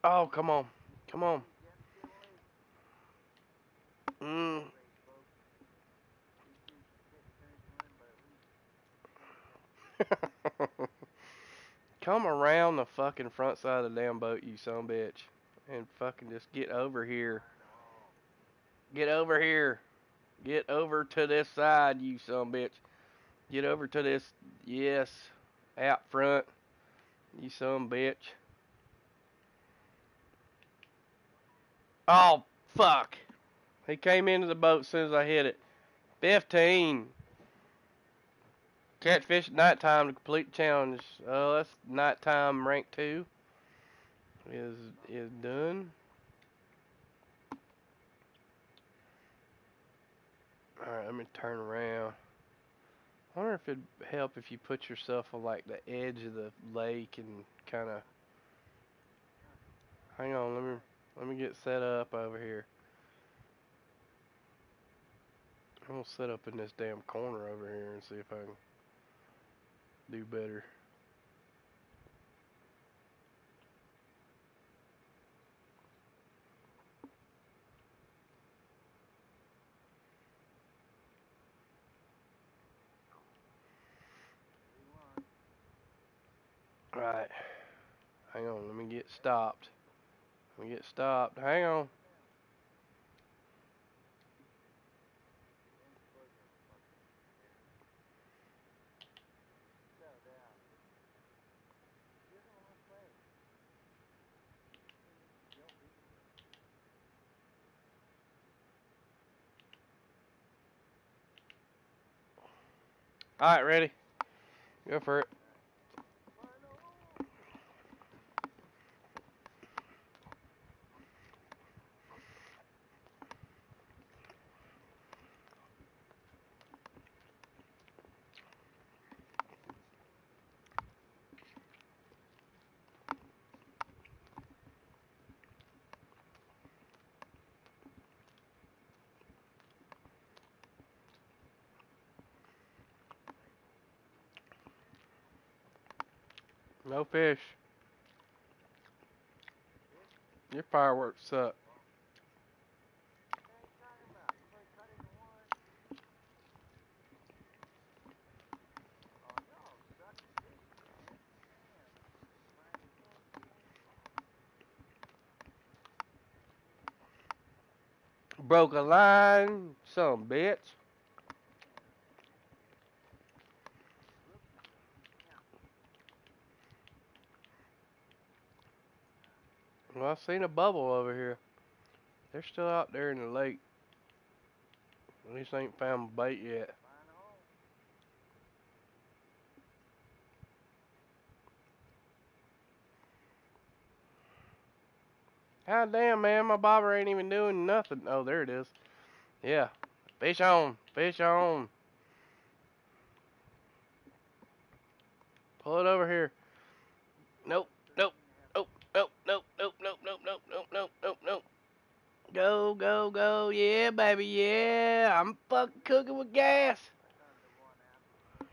Oh, come on, come on. Come around the fucking front side of the damn boat, you son of a bitch, and fucking just get over here. Get over here. Get over to this side, you son of a bitch. Get over to this, yes, out front, you son of a bitch. Oh, fuck. He came into the boat as soon as I hit it. 15. Catch fish at nighttime to complete the challenge. Oh, that's nighttime rank 2 is done. Alright, let me turn around. I wonder if it'd help if you put yourself on like the edge of the lake and kinda hang on, let me get set up over here. I'm gonna set up in this damn corner over here and see if I can do better. Right. Hang on, let me get stopped. Let me get stopped. Hang on. Alright, ready? Go for it. No fish. Your fireworks suck. Broke a line, some bitch. Well, I've seen a bubble over here. They're still out there in the lake. At least I ain't found bait yet. God damn, man, my bobber ain't even doing nothing. Oh, there it is. Yeah. Fish on. Fish on. Pull it over here. Nope. Nope. Go, go, go. Yeah, baby, yeah. I'm fucking cooking with gas. Oh,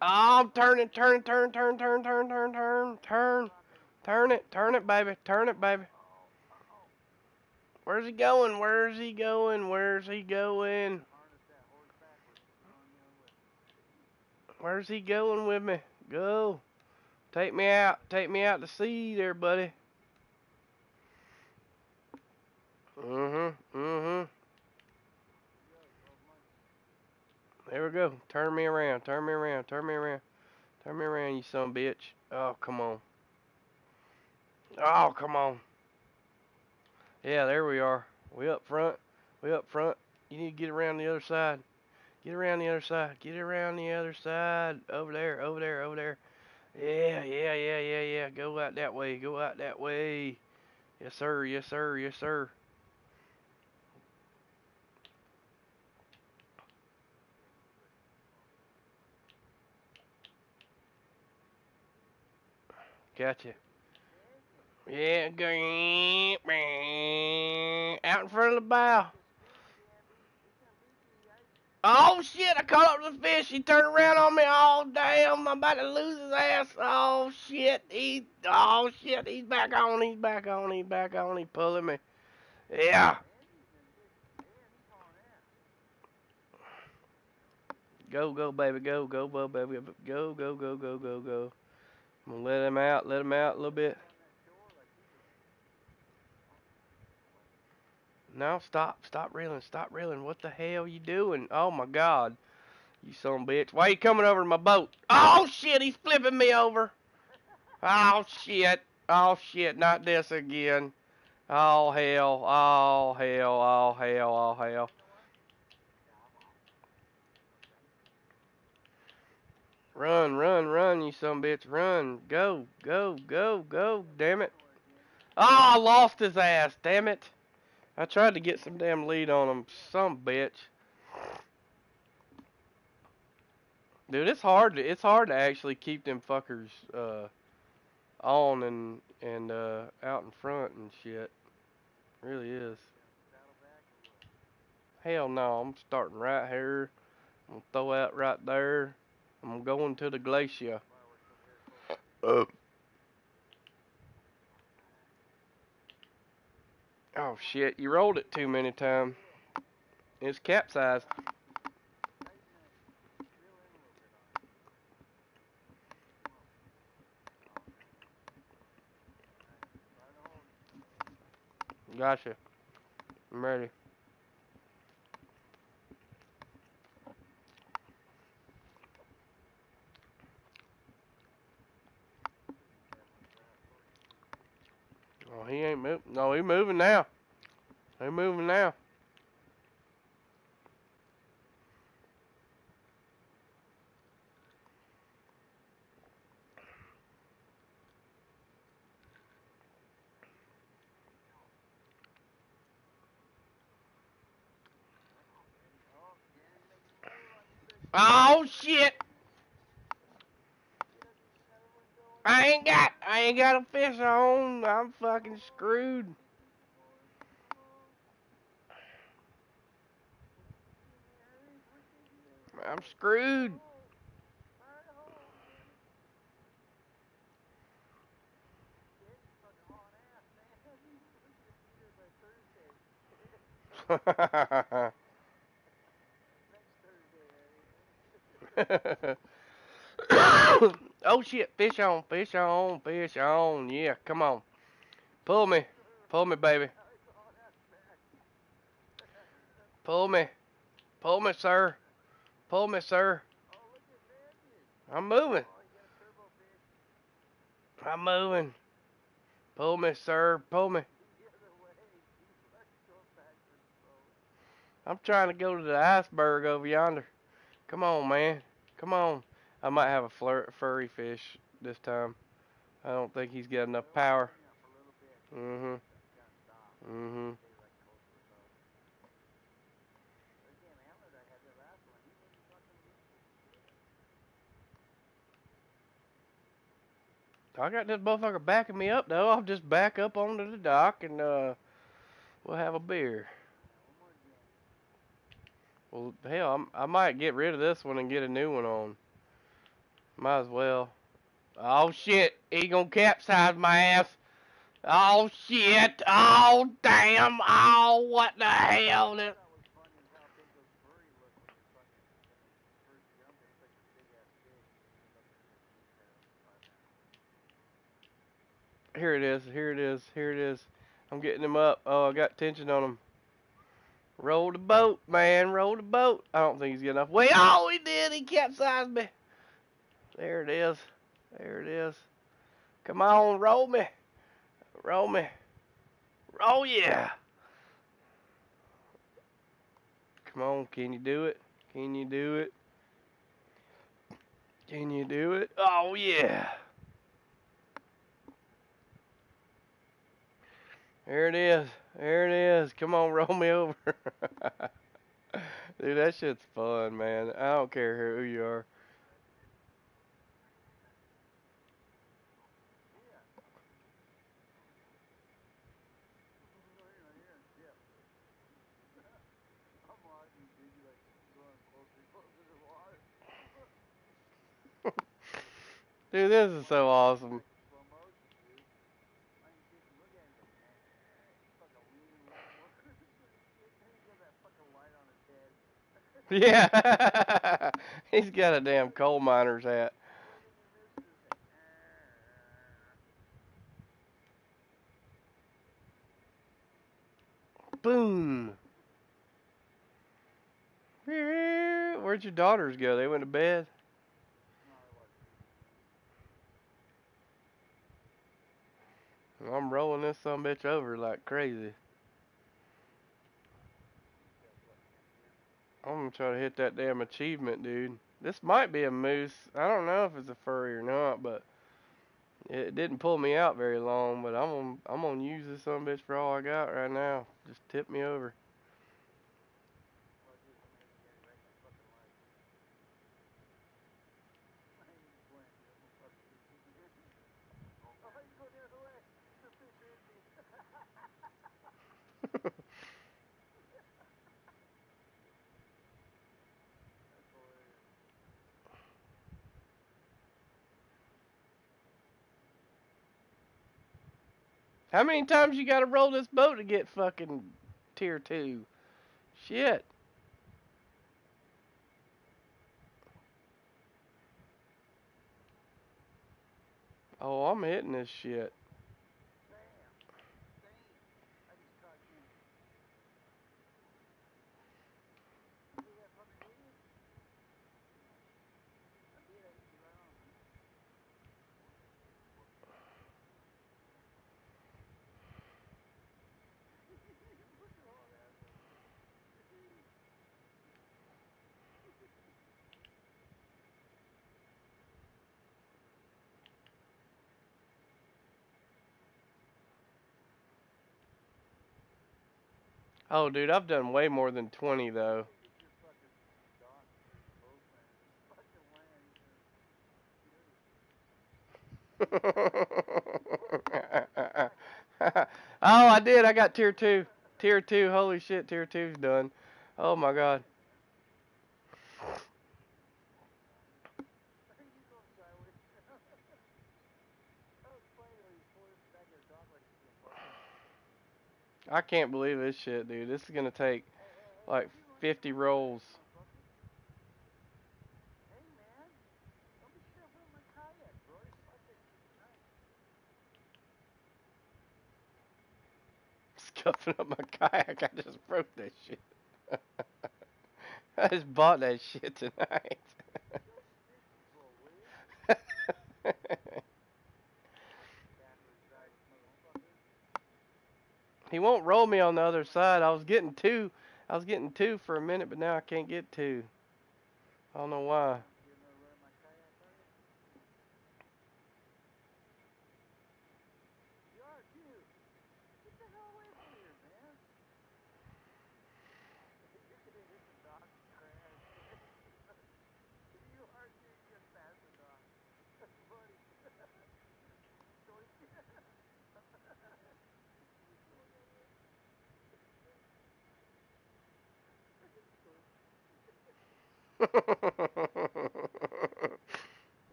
I'm turning, turn. Turn it, baby. Where's he going? Where's he going with me? Go. Take me out to sea there, buddy. There we go. Turn me around, you son of a bitch. Oh, come on. Yeah, there we are. We up front. You need to get around the other side. Get around the other side. Over there. Yeah. Go out that way. Yes, sir. Gotcha. Yeah, go out in front of the bow. Oh shit, I caught up to the fish. He turned around on me. Oh damn, I'm about to lose his ass. Oh shit, he's back on, he's pulling me. Yeah. Go, go, baby, go, go, go, baby, go, go, go, go, go, go. I'm gonna let him out a little bit. No, stop reeling. What the hell you doing? Oh my God, you son of a bitch. Why are you coming over to my boat? Oh shit, he's flipping me over. Oh shit, not this again. Oh hell, oh hell, oh hell, oh hell. Run, run, run, you son of a bitch, run. Go, go, go, go, damn it. Oh, I lost his ass, damn it. I tried to get some damn lead on him, some bitch. Dude, it's hard to actually keep them fuckers on and out in front and shit. It really is. Hell no, I'm starting right here. I'm gonna throw out right there. I'm going to the glacier. Oh shit, you rolled it too many times. It's capsized. Gotcha. I'm ready. Oh, he ain't moving. No, he's moving now. He's moving now. Oh shit! I ain't got a fish on. I'm fucking screwed. I'm screwed. Oh shit, fish on, yeah, come on. Pull me, baby. Pull me, sir. I'm moving. Pull me, sir. Pull me. I'm trying to go to the iceberg over yonder. Come on, man. Come on. I might have a furry fish this time. I don't think he's got enough power. Mm-hmm. I got this motherfucker backing me up, though. I'll just back up onto the dock and we'll have a beer. Well, hell, I might get rid of this one and get a new one on. Might as well. Oh, shit. He gonna capsize my ass. Oh, shit. Oh, damn. Oh, what the hell? Here it is. I'm getting him up. Oh, I got tension on him. Roll the boat, man. Roll the boat. I don't think he's getting enough weight. Oh, he did. He capsized me. There it is. Come on, roll me. Roll, yeah. Come on, can you do it? Oh, yeah. There it is. Come on, roll me over. Dude, that shit's fun, man. I don't care who you are. Dude, this is so awesome. Yeah, he's got a damn coal miner's hat. Boom. Where'd your daughters go? They went to bed. I'm rolling this sumbitch over like crazy. I'm gonna try to hit that damn achievement, dude. This might be a moose. I don't know if it's a furry or not, but it didn't pull me out very long. But I'm gonna use this sumbitch for all I got right now. Just tip me over. How many times you gotta roll this boat to get fucking tier 2? Shit. Oh, I'm hitting this shit. Oh, dude, I've done way more than 20, though. Oh, I did. I got tier 2. Tier 2. Holy shit, tier 2's done. Oh, my God. I can't believe this shit, dude. This is gonna take like 50 rolls. Scuffing up my kayak. I just broke that shit. I just bought that shit tonight. He won't roll me on the other side. I was getting two for a minute, but now I can't get two. I don't know why.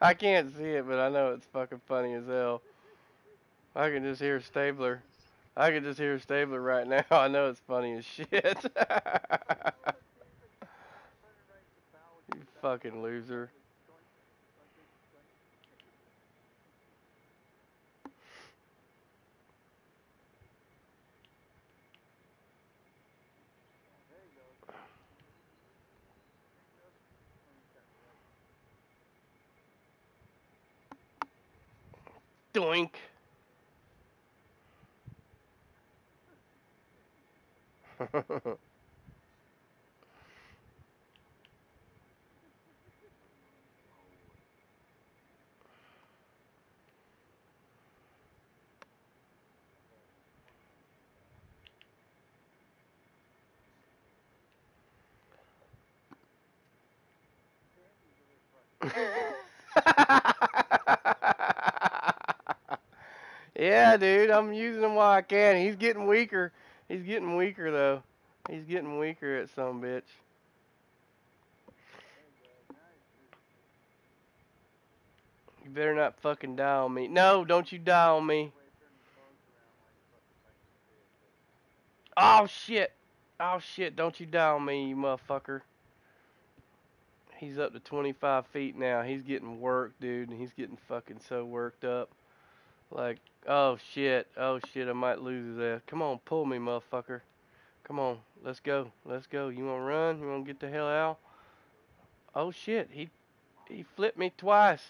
I can't see it, but I know it's fucking funny as hell. I can just hear Stabler. I can just hear Stabler right now. I know it's funny as shit. You fucking loser. Doink. Yeah, dude, I'm using him while I can. He's getting weaker. He's getting weaker, though. He's getting weaker at some bitch. better not fucking die on me. No, don't you die on me. Oh, shit. Oh, shit. Don't you die on me, you motherfucker. He's up to 25 feet now. He's getting worked, dude. He's getting fucking so worked up. Like, oh, shit. Oh, shit. I might lose his ass. Come on, pull me, motherfucker. Come on. Let's go. Let's go. You want to run? You want to get the hell out? Oh, shit. He flipped me twice.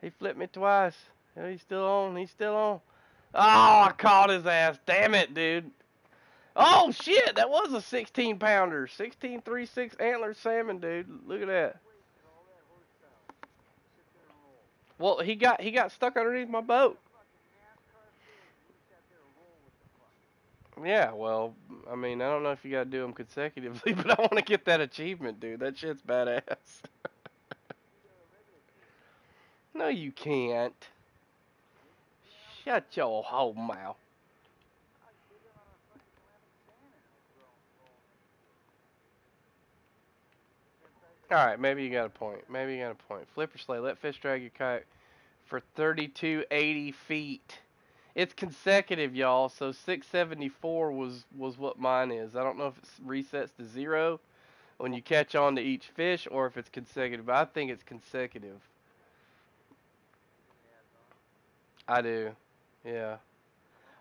He flipped me twice. He's still on. He's still on. Oh, I caught his ass. Damn it, dude. Oh, shit. That was a 16-pounder. 16.36 antler salmon, dude. Look at that. Well, he got stuck underneath my boat. Yeah, well, I mean, I don't know if you got to do them consecutively, but I want to get that achievement, dude. That shit's badass. No, you can't. Shut your whole mouth. Alright, maybe you got a point. Maybe you got a point. Flipper sleigh, let fish drag your kayak for 3280 feet. It's consecutive, y'all, so 674 was what mine is. I don't know if it resets to zero when you catch on to each fish or if it's consecutive. I think it's consecutive. I do. Yeah.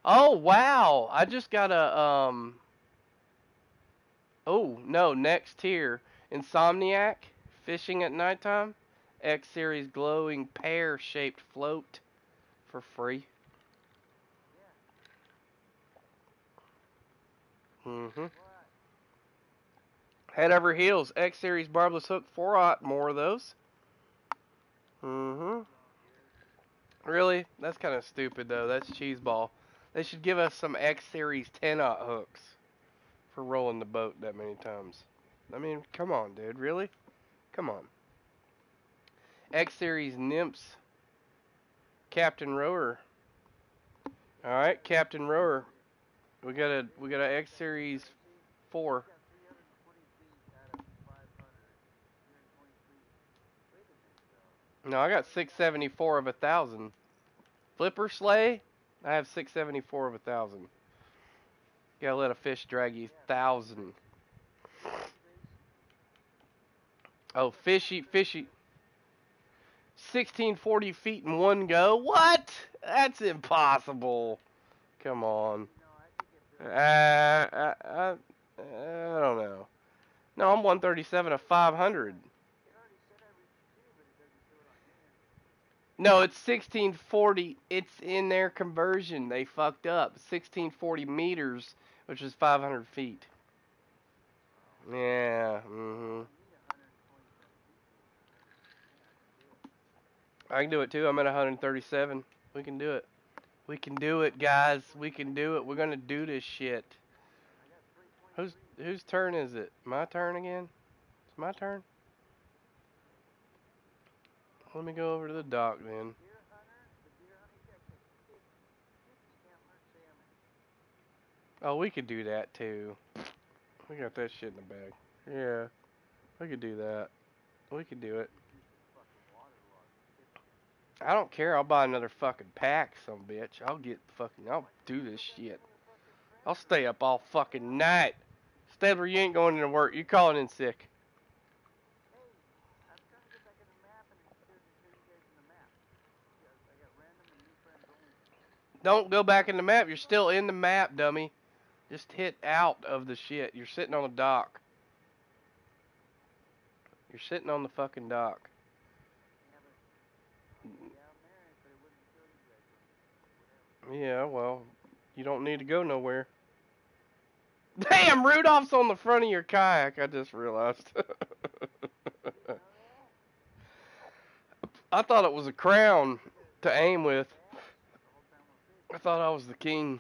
Oh, wow. I just got a, oh, no, next tier. Insomniac, fishing at nighttime, X-Series glowing pear-shaped float for free. Mm-hmm. Head over heels, X-Series barbless hook, 4/0, more of those. Mm-hmm. Really? That's kind of stupid, though. That's cheese ball. They should give us some X-Series 10/0 hooks for rolling the boat that many times. I mean, come on, dude. Really? Come on. X-Series nymphs. Captain Rower. All right, Captain Rower. We got an X-Series 4. No, I got 674 of 1,000. Flipper sleigh. I have 674 of 1,000. Gotta let a fish drag you 1,000. Oh, fishy, fishy. 1640 feet in one go. What? That's impossible. Come on. I don't know. No, I'm 137 of 500. No, it's 1640. It's in their conversion. They fucked up. 1640 meters, which is 500 feet. Yeah. Mm-hmm. I can do it too. I'm at 137. We can do it. We can do it, guys. We can do it. We're gonna do this shit. Whose turn is it? My turn again? It's my turn. Let me go over to the dock then. Oh, we could do that too. We got that shit in the bag. Yeah, we could do that. We could do it. I don't care. I'll buy another fucking pack, some bitch. I'll get fucking. I'll do this shit. I'll stay up all fucking night. Stedler, you ain't going into work. You calling in sick. Don't go back in the map. You're still in the map, dummy. Just hit out of the shit. You're sitting on a dock. You're sitting on the fucking dock. Yeah, well, you don't need to go nowhere. Damn, Rudolph's on the front of your kayak, I just realized. I thought it was a crown to aim with. I thought I was the king.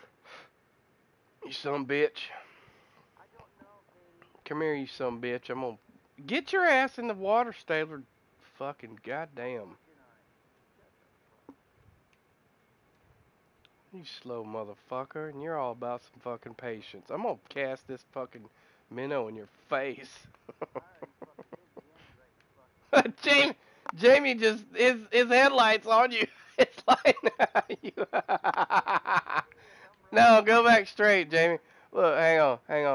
You sumbitch. Come here, you sumbitch. I'm gonna get your ass in the water, Stadler. Fucking goddamn. You slow motherfucker, and you're all about some fucking patience. I'm gonna cast this fucking minnow in your face. Jamie, Jamie just his headlights on you. It's like you. No, go back straight, Jamie. Look, hang on. Hey,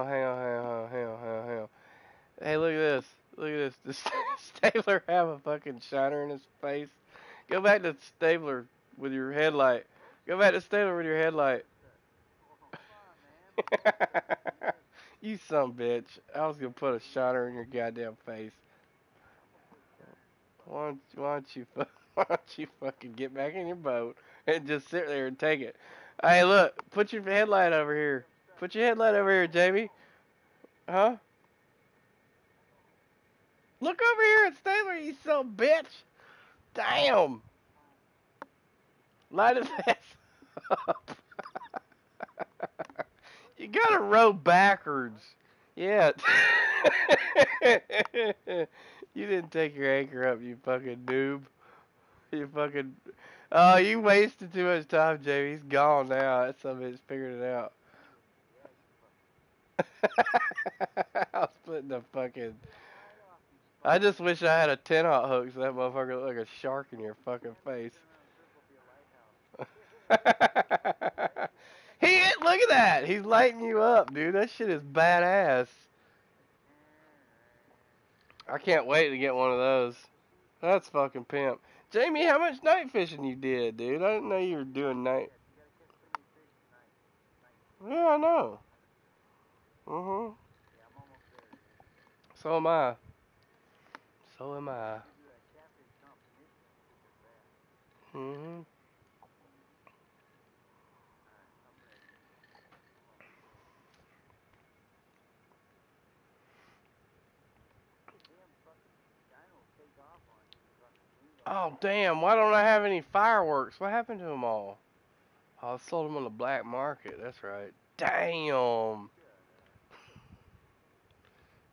look at this. Look at this. Does Stabler have a fucking shiner in his face? Go back to Stabler with your headlight. Go back to Stabler with your headlight. You son of a bitch. I was gonna put a shiner in your goddamn face. Why don't you fucking get back in your boat and just sit there and take it? Hey, look, put your headlight over here. Put your headlight over here, Jamie. Huh? Look over here at Stabler, you son of a bitch. Damn. Light his ass up. You gotta row backwards. Yeah. You didn't take your anchor up, you fucking noob. You fucking... Oh, you wasted too much time, Jamie. He's gone now. That son of a bitch figured it out. I was putting the fucking... I just wish I had a 10-aught hook so that motherfucker looked like a shark in your fucking face. Look at that! He's lighting you up, dude. That shit is badass. I can't wait to get one of those. That's fucking pimp. Jamie, how much night fishing you did, dude? I didn't know you were doing night. Yeah, I know. Mm-hmm. So am I. Mm-hmm. Oh, damn. Why don't I have any fireworks? What happened to them all? Oh, I sold them on the black market. That's right. Damn.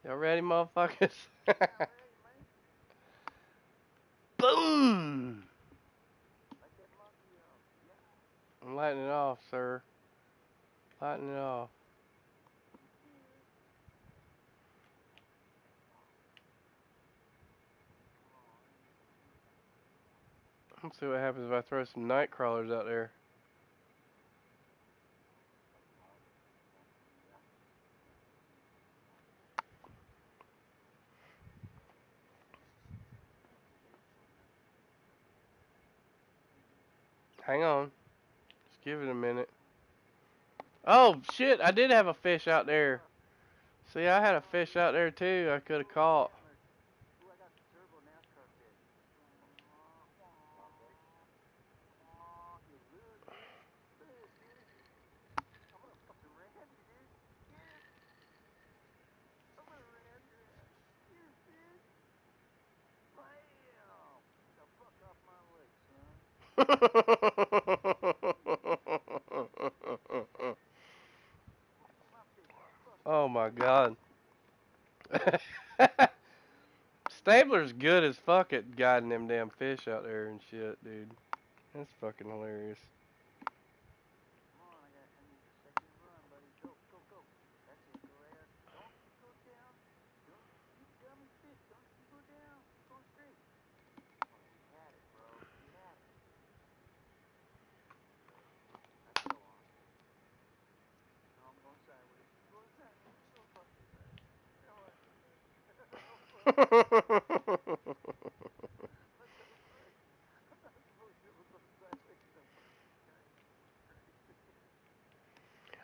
Y'all ready, motherfuckers? Boom! I'm lighting it off, sir. Lighting it off. Let's see what happens if I throw some night crawlers out there. Hang on. Just give it a minute. Oh, shit. I did have a fish out there. See, I had a fish out there, too. I could have caught. Oh my god. Stabler's good as fuck at guiding them damn fish out there and shit, dude. That's fucking hilarious.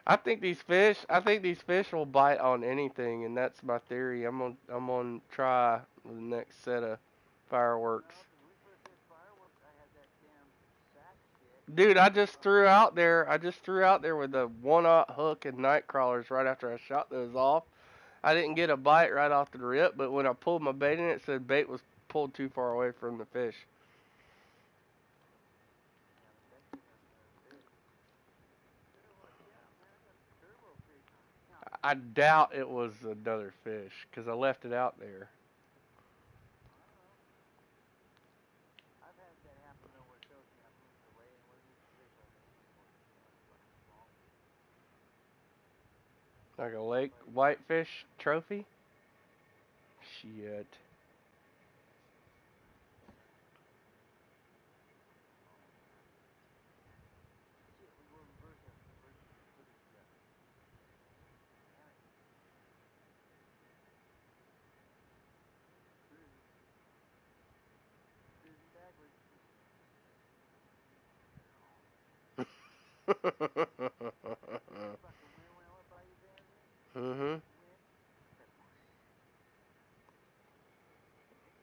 I think these fish will bite on anything, and that's my theory. I'm gonna try the next set of fireworks. Dude, I just threw out there with a 1-aught hook and night crawlers right after I shot those off. I didn't get a bite right off the rip, but when I pulled my bait in, it said bait was pulled too far away from the fish. I doubt it was another fish, because I left it out there. Like a lake whitefish trophy? Shit.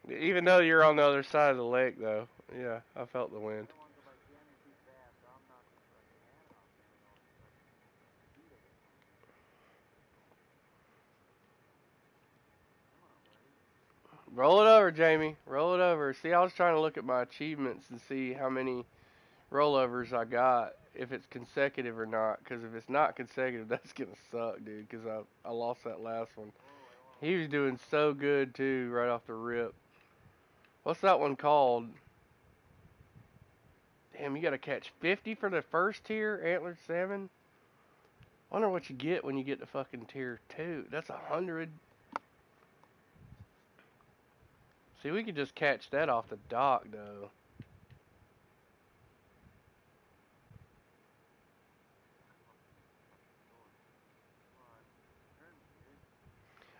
Even though you're on the other side of the lake, though. Yeah, I felt the wind. Roll it over, Jamie. Roll it over. See, I was trying to look at my achievements and see how many rollovers I got, if it's consecutive or not. Because if it's not consecutive, that's going to suck, dude, because I lost that last one. He was doing so good, too, right off the rip. What's that one called? Damn, you got to catch 50 for the first tier, antlered salmon. I wonder what you get when you get to fucking tier 2. That's 100. See, we could just catch that off the dock, though.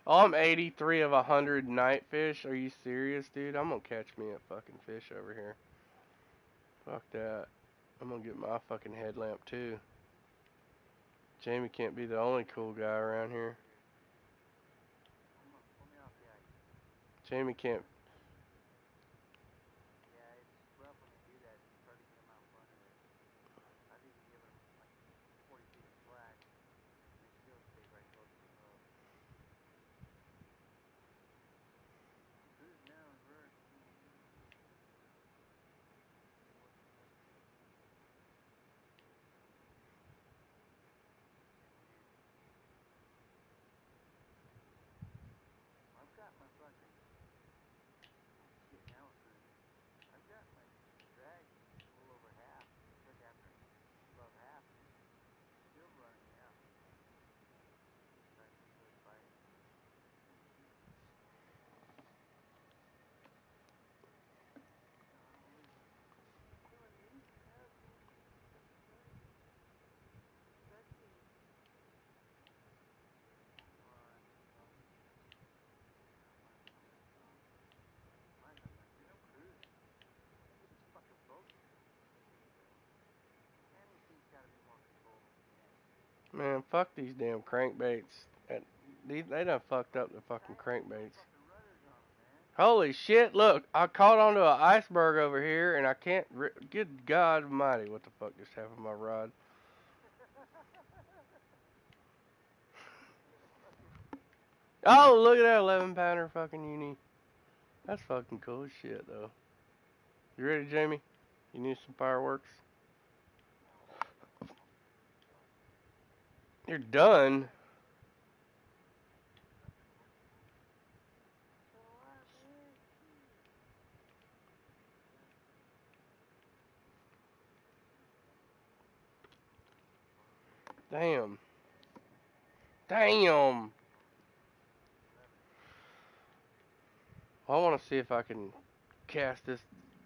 Oh, I'm 83 of 100 night fish. Are you serious, dude? I'm gonna catch me a fucking fish over here. Fuck that. I'm gonna get my fucking headlamp too. Jamie can't be the only cool guy around here. Jamie can't. Man, fuck these damn crankbaits. They done fucked up the fucking crankbaits. Holy shit, look. I caught onto an iceberg over here, and I can't... Good God almighty, what the fuck just happened to my rod? Oh, look at that 11-pounder fucking uni. That's fucking cool as shit, though. You ready, Jamie? You need some fireworks? You're done. Damn. Damn. I want to see if I can cast this,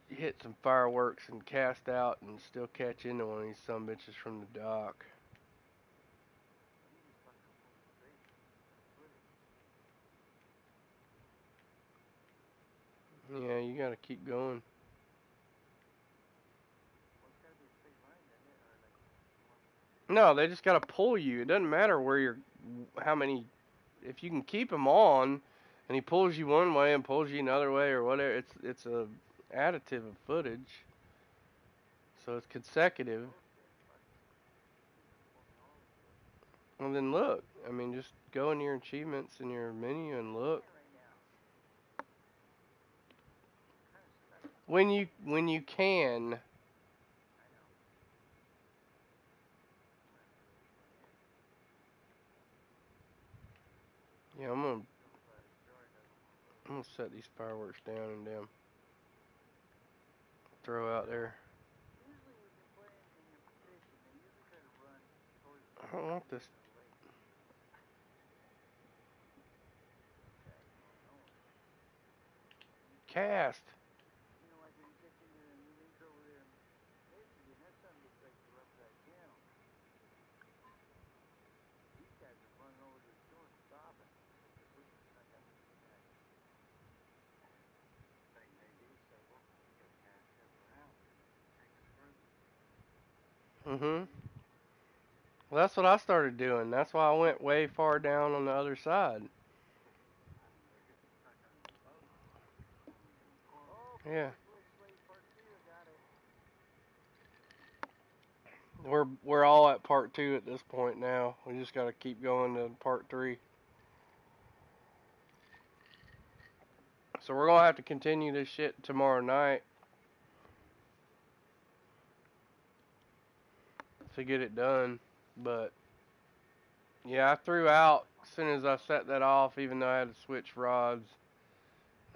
hit some fireworks and cast out and still catch into one of these sumbitches from the dock. Yeah, you gotta keep going. No, they just gotta pull you. It doesn't matter where you're, how many. If you can keep him on, and he pulls you one way and pulls you another way or whatever, it's a additive of footage. So it's consecutive. And then look. I mean, just go in your achievements in your menu and look. When you can. Yeah, I'm gonna set these fireworks down and damn throw out there. I don't want this. Cast. Well, that's what I started doing. That's why I went way far down on the other side. Yeah. We're all at part 2 at this point now. We just got to keep going to part 3. So we're going to have to continue this shit tomorrow night to get it done. But yeah, I threw out as soon as I set that off, even though I had to switch rods.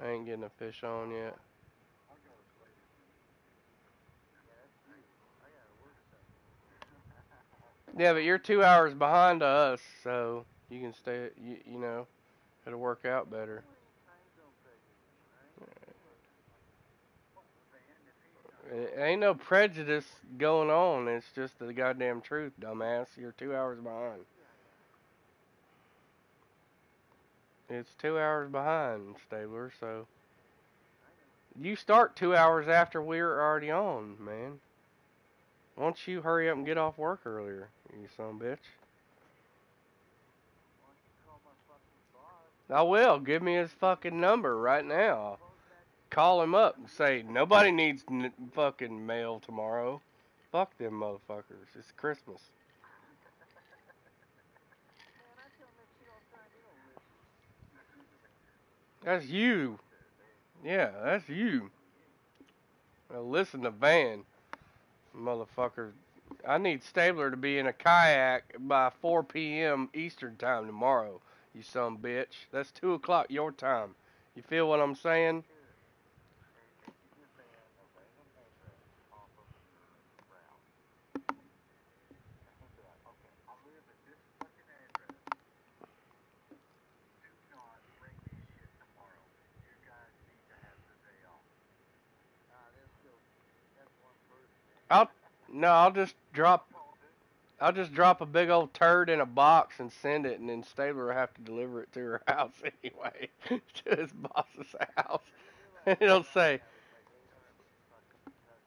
I ain't getting a fish on yet. Yeah, but you're 2 hours behind us, so you can stay, you know, it'll work out better. It ain't no prejudice going on, it's just the goddamn truth, dumbass. You're 2 hours behind. It's 2 hours behind, Stabler, so... You start 2 hours after we're already on, man. Why don't you hurry up and get off work earlier, you son of a bitch? I will. Give me his fucking number right now. Call him up and say, nobody needs fucking mail tomorrow. Fuck them motherfuckers. It's Christmas. That's you. Yeah, that's you. Now listen to Van. Motherfucker. I need Stabler to be in a kayak by 4 p.m. Eastern time tomorrow, you son of a bitch. That's 2 o'clock your time. You feel what I'm saying? I'll just drop a big old turd in a box and send it, and then Stabler will have to deliver it to her house anyway, to his boss's house. And it'll say,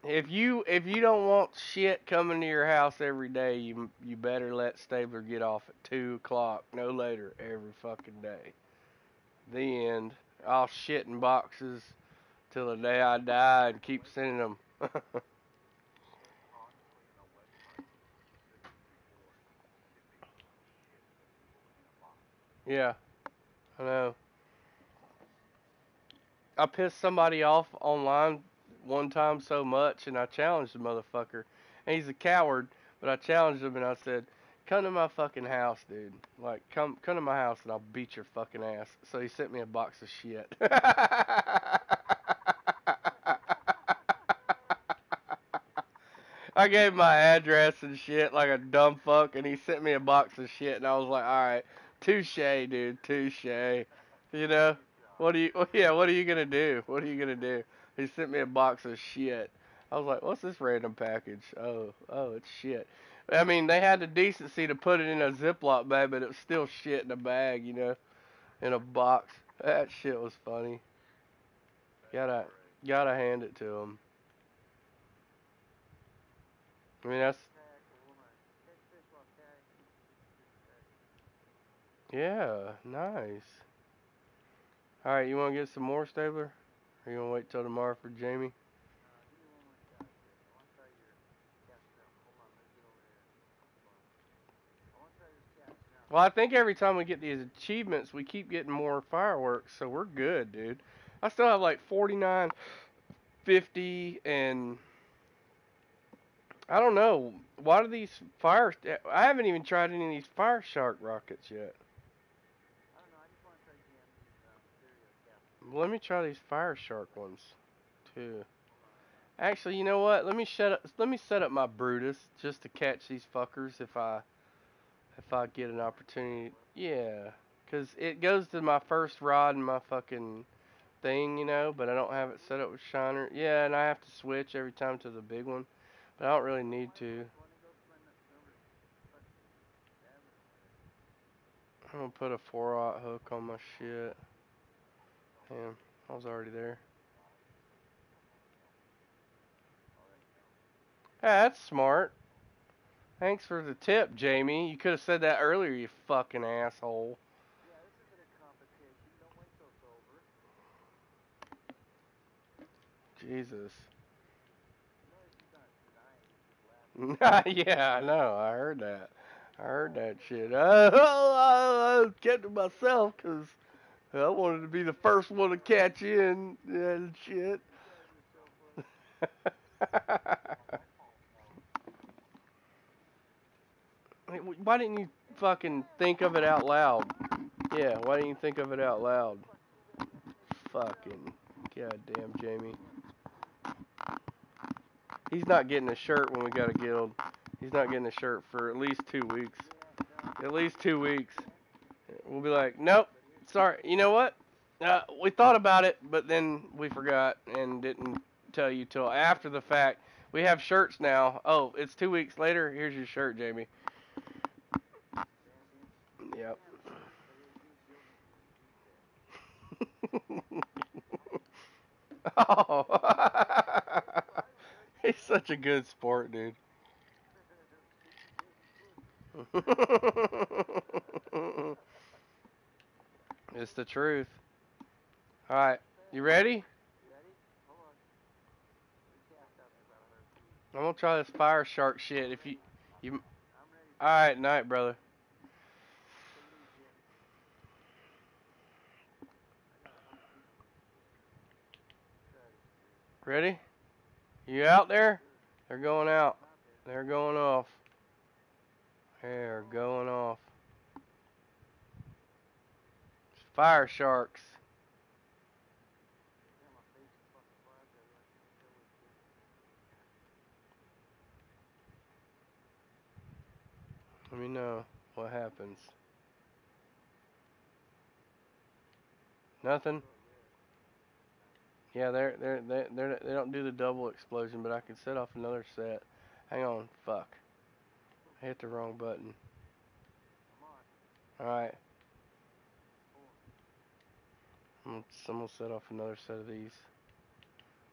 if you don't want shit coming to your house every day, you better let Stabler get off at 2 o'clock, no later, every fucking day. The end. I'll shit in boxes till the day I die and keep sending them. Yeah, I know. I pissed somebody off online one time so much, and I challenged the motherfucker. And he's a coward, but I challenged him, and I said, come to my fucking house, dude. Like, come to my house, and I'll beat your fucking ass. So he sent me a box of shit. I gave my address and shit like a dumb fuck, and he sent me a box of shit, and I was like, all right. Touche, dude. Touche. You know, what are you gonna do? What are you gonna do? He sent me a box of shit. I was like, what's this random package? Oh, it's shit. I mean, they had the decency to put it in a Ziploc bag, but it was still shit in a bag, you know, in a box. That shit was funny. Gotta hand it to them. I mean, that's. Yeah, nice. Alright, you want to get some more, Stabler? Or you want to wait till tomorrow for Jamie? Well, I think every time we get these achievements, we keep getting more fireworks, so we're good, dude. I still have like 49, 50, and... I don't know. Why do these fire... I haven't even tried any of these Fire Shark rockets yet. Let me try these Fire Shark ones too. Actually, you know what? Let me set up my Brutus just to catch these fuckers if I get an opportunity. Yeah, cuz it goes to my first rod and my fucking thing, you know, but I don't have it set up with Shiner. Yeah, and I have to switch every time to the big one. But I don't really need to. I'm going to put a 4-aught hook on my shit. Damn, I was already there. Yeah, that's smart. Thanks for the tip, Jamie. You could have said that earlier, you fucking asshole. Yeah, this isn't a competition. Don't win till it's over. Jesus. Yeah, I know. I heard that. I heard that shit. I kept it myself because I wanted to be the first one to catch in and shit. Why didn't you fucking think of it out loud? Yeah, why didn't you think of it out loud? Fucking goddamn Jamie. He's not getting a shirt when we got a guild. He's not getting a shirt for at least 2 weeks. At least 2 weeks. We'll be like, nope, sorry. You know what? We thought about it, but then we forgot and didn't tell you till after the fact. We have shirts now. Oh, it's 2 weeks later. Here's your shirt, Jamie. Yep. Oh. He's such a good sport, dude. It's the truth. Alright, you ready? I'm gonna try this fire shark shit. If you alright, night, brother. Ready? You out there? They're going out. They're going off. They're going off. Fire sharks. Let me know what happens. Nothing? Yeah, they don't do the double explosion, but I can set off another set. Hang on, fuck. I hit the wrong button. Alright. I'm gonna set off another set of these.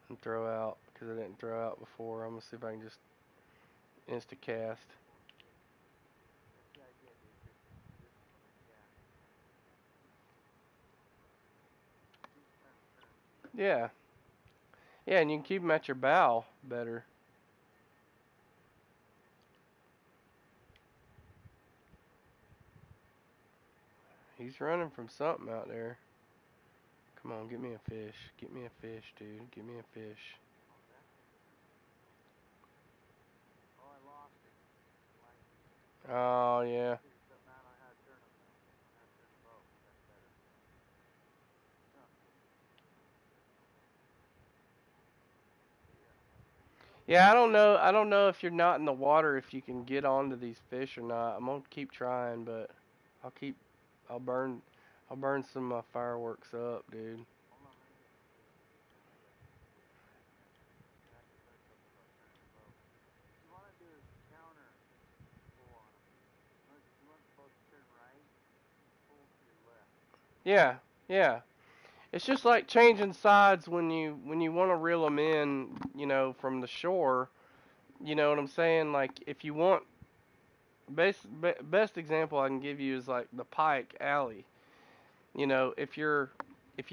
And throw out, because I didn't throw out before. I'm gonna see if I can just insta-cast. Yeah. Yeah, and you can keep them at your bow better. He's running from something out there. Come on, get me a fish. Get me a fish, dude. Get me a fish. Oh, yeah. Yeah, I don't know if you're not in the water if you can get onto these fish or not. I'm gonna keep trying, but I'll burn some of my fireworks up, dude. Yeah, yeah. It's just like changing sides when you want to reel them in, you know, from the shore. You know what I'm saying? Like, if you want, best example I can give you is like the pike alley. You know, if you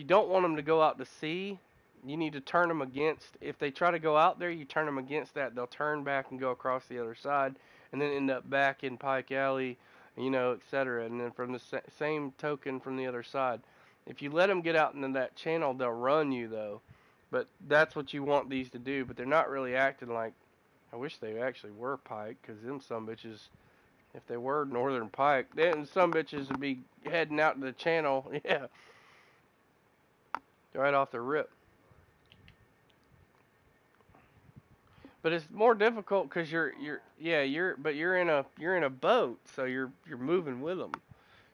don't want them to go out to sea, you need to turn them against. If they try to go out there, you turn them against that. They'll turn back and go across the other side, and then end up back in pike alley, you know, etc. And then from the same token from the other side. If you let them get out into that channel, they'll run you, though. But that's what you want these to do. But they're not really acting like... I wish they actually were pike, because them sumbitches... If they were northern pike, then sumbitches would be heading out to the channel. Yeah. Right off the rip. But it's more difficult because you're in a boat, so you're moving with them.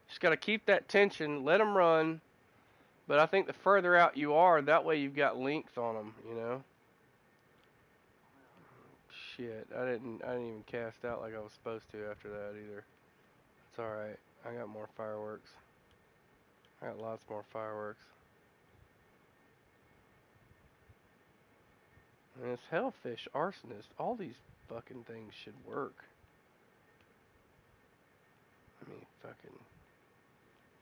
Just got to keep that tension, let them run, but I think the further out you are, that way you've got length on them, you know. Shit, I didn't even cast out like I was supposed to after that either. It's all right. I got more fireworks. I got lots more fireworks. And this hellfish arsonist, all these fucking things should work. Let me fucking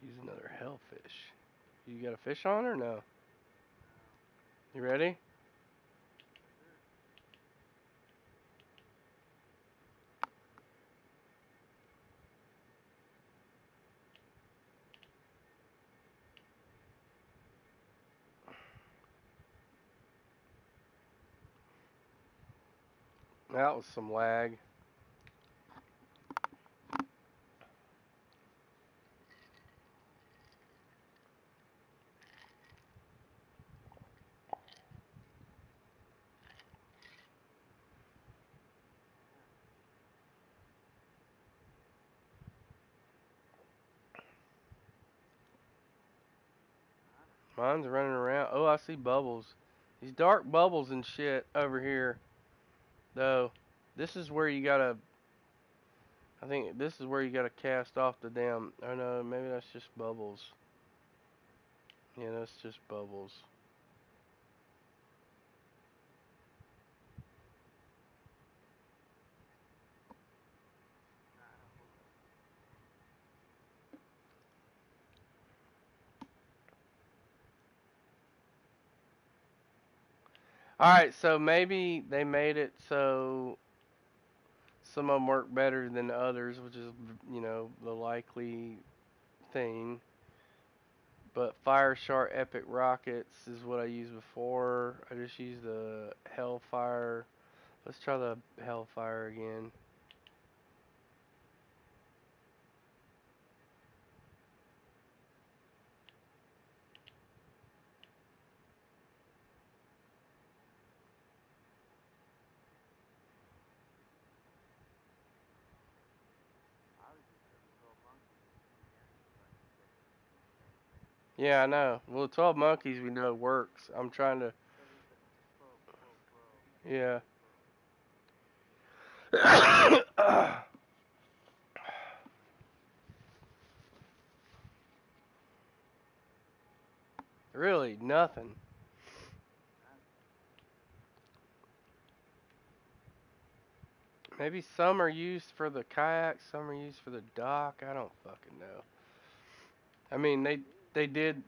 use another hellfish. You got a fish on or no? You ready? That was some lag. Mine's running around. Oh, I see bubbles. These dark bubbles and shit over here. Though, this is where you gotta, I think this is where you gotta cast off the damn, oh no, maybe that's just bubbles. Yeah, that's just bubbles. Alright, so maybe they made it so some of them work better than others, which is, you know, the likely thing. But Fire Shark Epic Rockets is what I used before. I just used the Hellfire. Let's try the Hellfire again. Yeah, I know. Well, 12 Monkeys we know works. I'm trying to... Yeah. Really, nothing. Maybe some are used for the kayak, some are used for the dock. I don't fucking know. I mean, they did,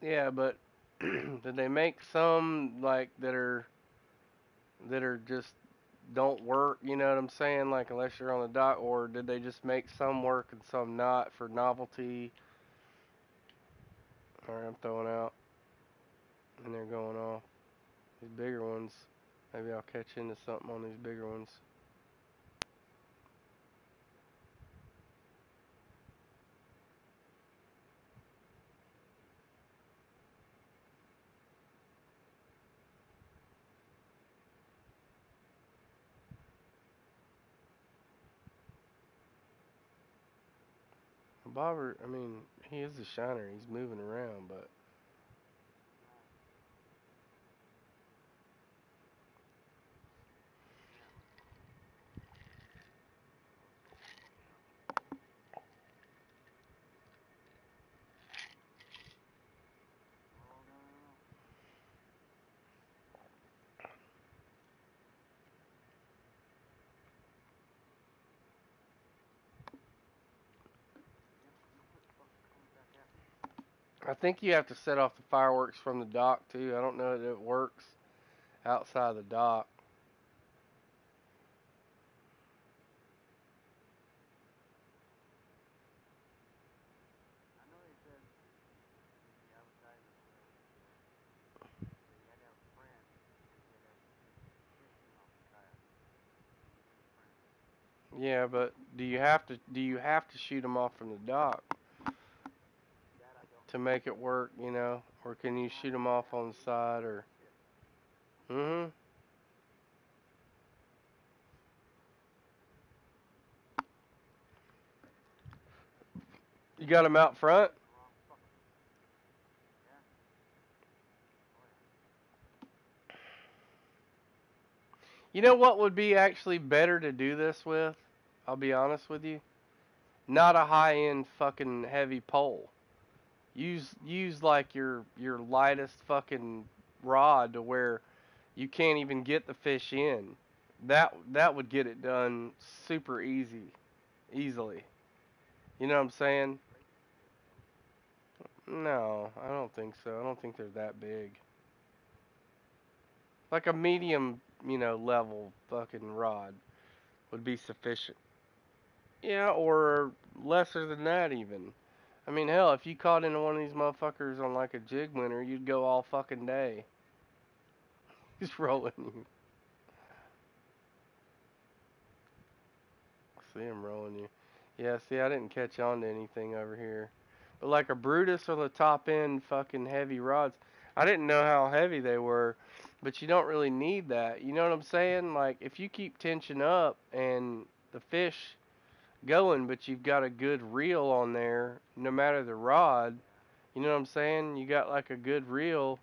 yeah, but did they make some, like, that are just don't work, you know what I'm saying, like, unless you're on the dock, or did they just make some work and some not for novelty? Alright, I'm throwing out, and they're going off. These bigger ones, maybe I'll catch into something on these bigger ones. Bobber, I mean, he is a shiner. He's moving around, but I think you have to set off the fireworks from the dock, too. I don't know that it works outside the dock. Yeah, but do you have to shoot them off from the dock to make it work, you know, or can you shoot them off on the side, or, mm-hmm. You got them out front? You know what would be actually better to do this with? I'll be honest with you. Not a high-end fucking heavy pole. Use like your lightest fucking rod to where you can't even get the fish in. That would get it done super easily. You know what I'm saying? No, I don't think so. I don't think they're that big. Like a medium, you know, level fucking rod would be sufficient. Yeah, or lesser than that even. I mean, hell, if you caught into one of these motherfuckers on like a jig winner, you'd go all fucking day. He's rolling you. See him rolling you. Yeah, see, I didn't catch on to anything over here. But like a Brutus or the top end fucking heavy rods, I didn't know how heavy they were, but you don't really need that. You know what I'm saying? Like, if you keep tension up and the fish going, but you've got a good reel on there, no matter the rod, you know what I'm saying? You got like a good reel,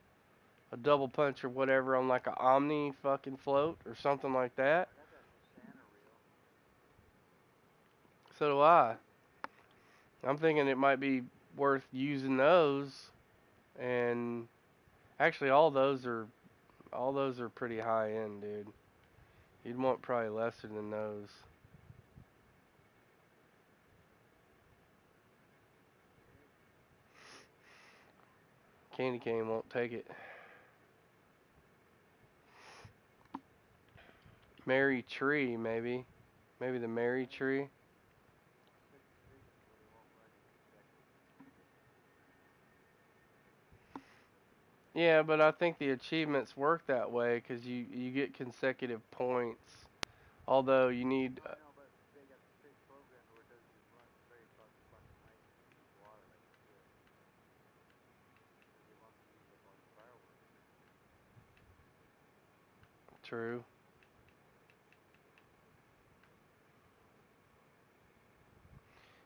a double punch or whatever on like a Omni fucking float or something like that. So do I. I'm thinking it might be worth using those, and actually all those are pretty high end, dude. You'd want probably lesser than those. Candy cane won't take it. Mary tree, maybe. Maybe the Mary tree. Yeah, but I think the achievements work that way because you get consecutive points. Although you need... True.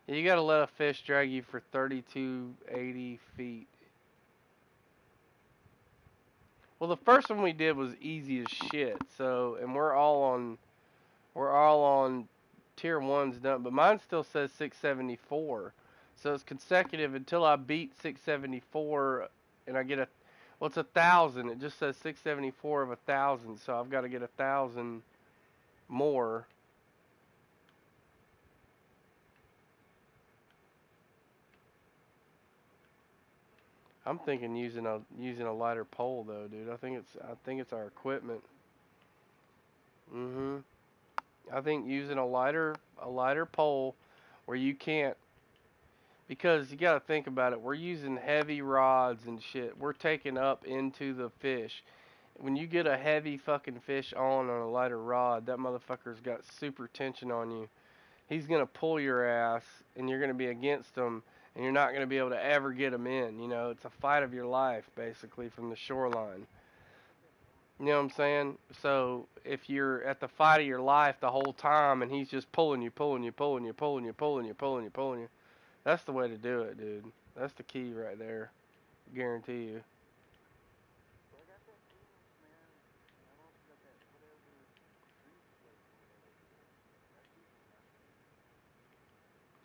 You gotta let a fish drag you for 3280 feet. Well, the first one we did was easy as shit. So, and we're all on tier 1's done, but mine still says 674. So it's consecutive until I beat 674, and I get a... Well, it's 1,000. It just says 674 of 1,000, so I've got to get 1,000 more. I'm thinking using a lighter pole though, dude. I think it's our equipment. I think using a lighter pole where you can't. Because you gotta think about it, we're using heavy rods and shit. We're taking up into the fish. When you get a heavy fucking fish on a lighter rod, that motherfucker's got super tension on you. He's gonna pull your ass, and you're gonna be against him, and you're not gonna be able to ever get him in. You know, it's a fight of your life, basically, from the shoreline. You know what I'm saying? So, if you're at the fight of your life the whole time, and he's just pulling you. That's the way to do it, dude. That's the key right there. I guarantee you.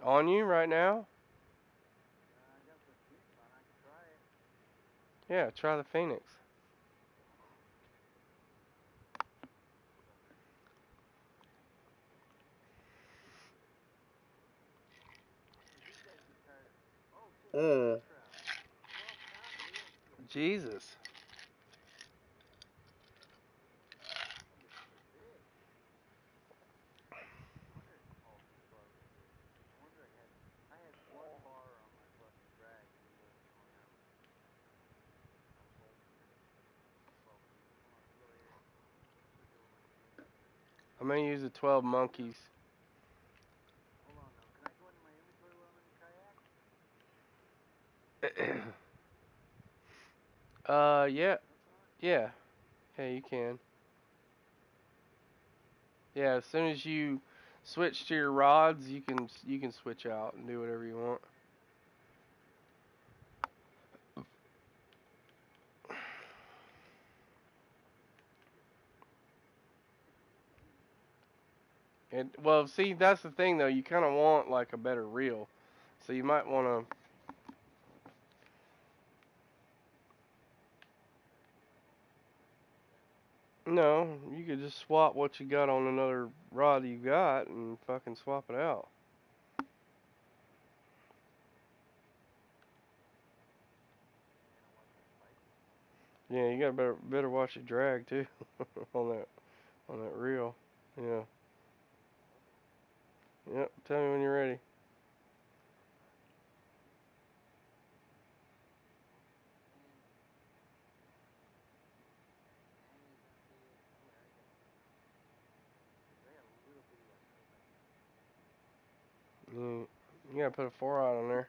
On you right now? Yeah, try the Phoenix. Jesus. I'm going to use the 12 monkeys. Yeah, you can. Yeah, as soon as you switch to your rods, you can switch out and do whatever you want. And well, see, that's the thing though. You kind of want like a better reel, so you might want to. No, you could just swap what you got on another rod you got and fucking swap it out. Yeah, you gotta better watch it drag too on that reel. Yeah. Yep. Tell me when you're ready. You gotta put a 4-aught on there.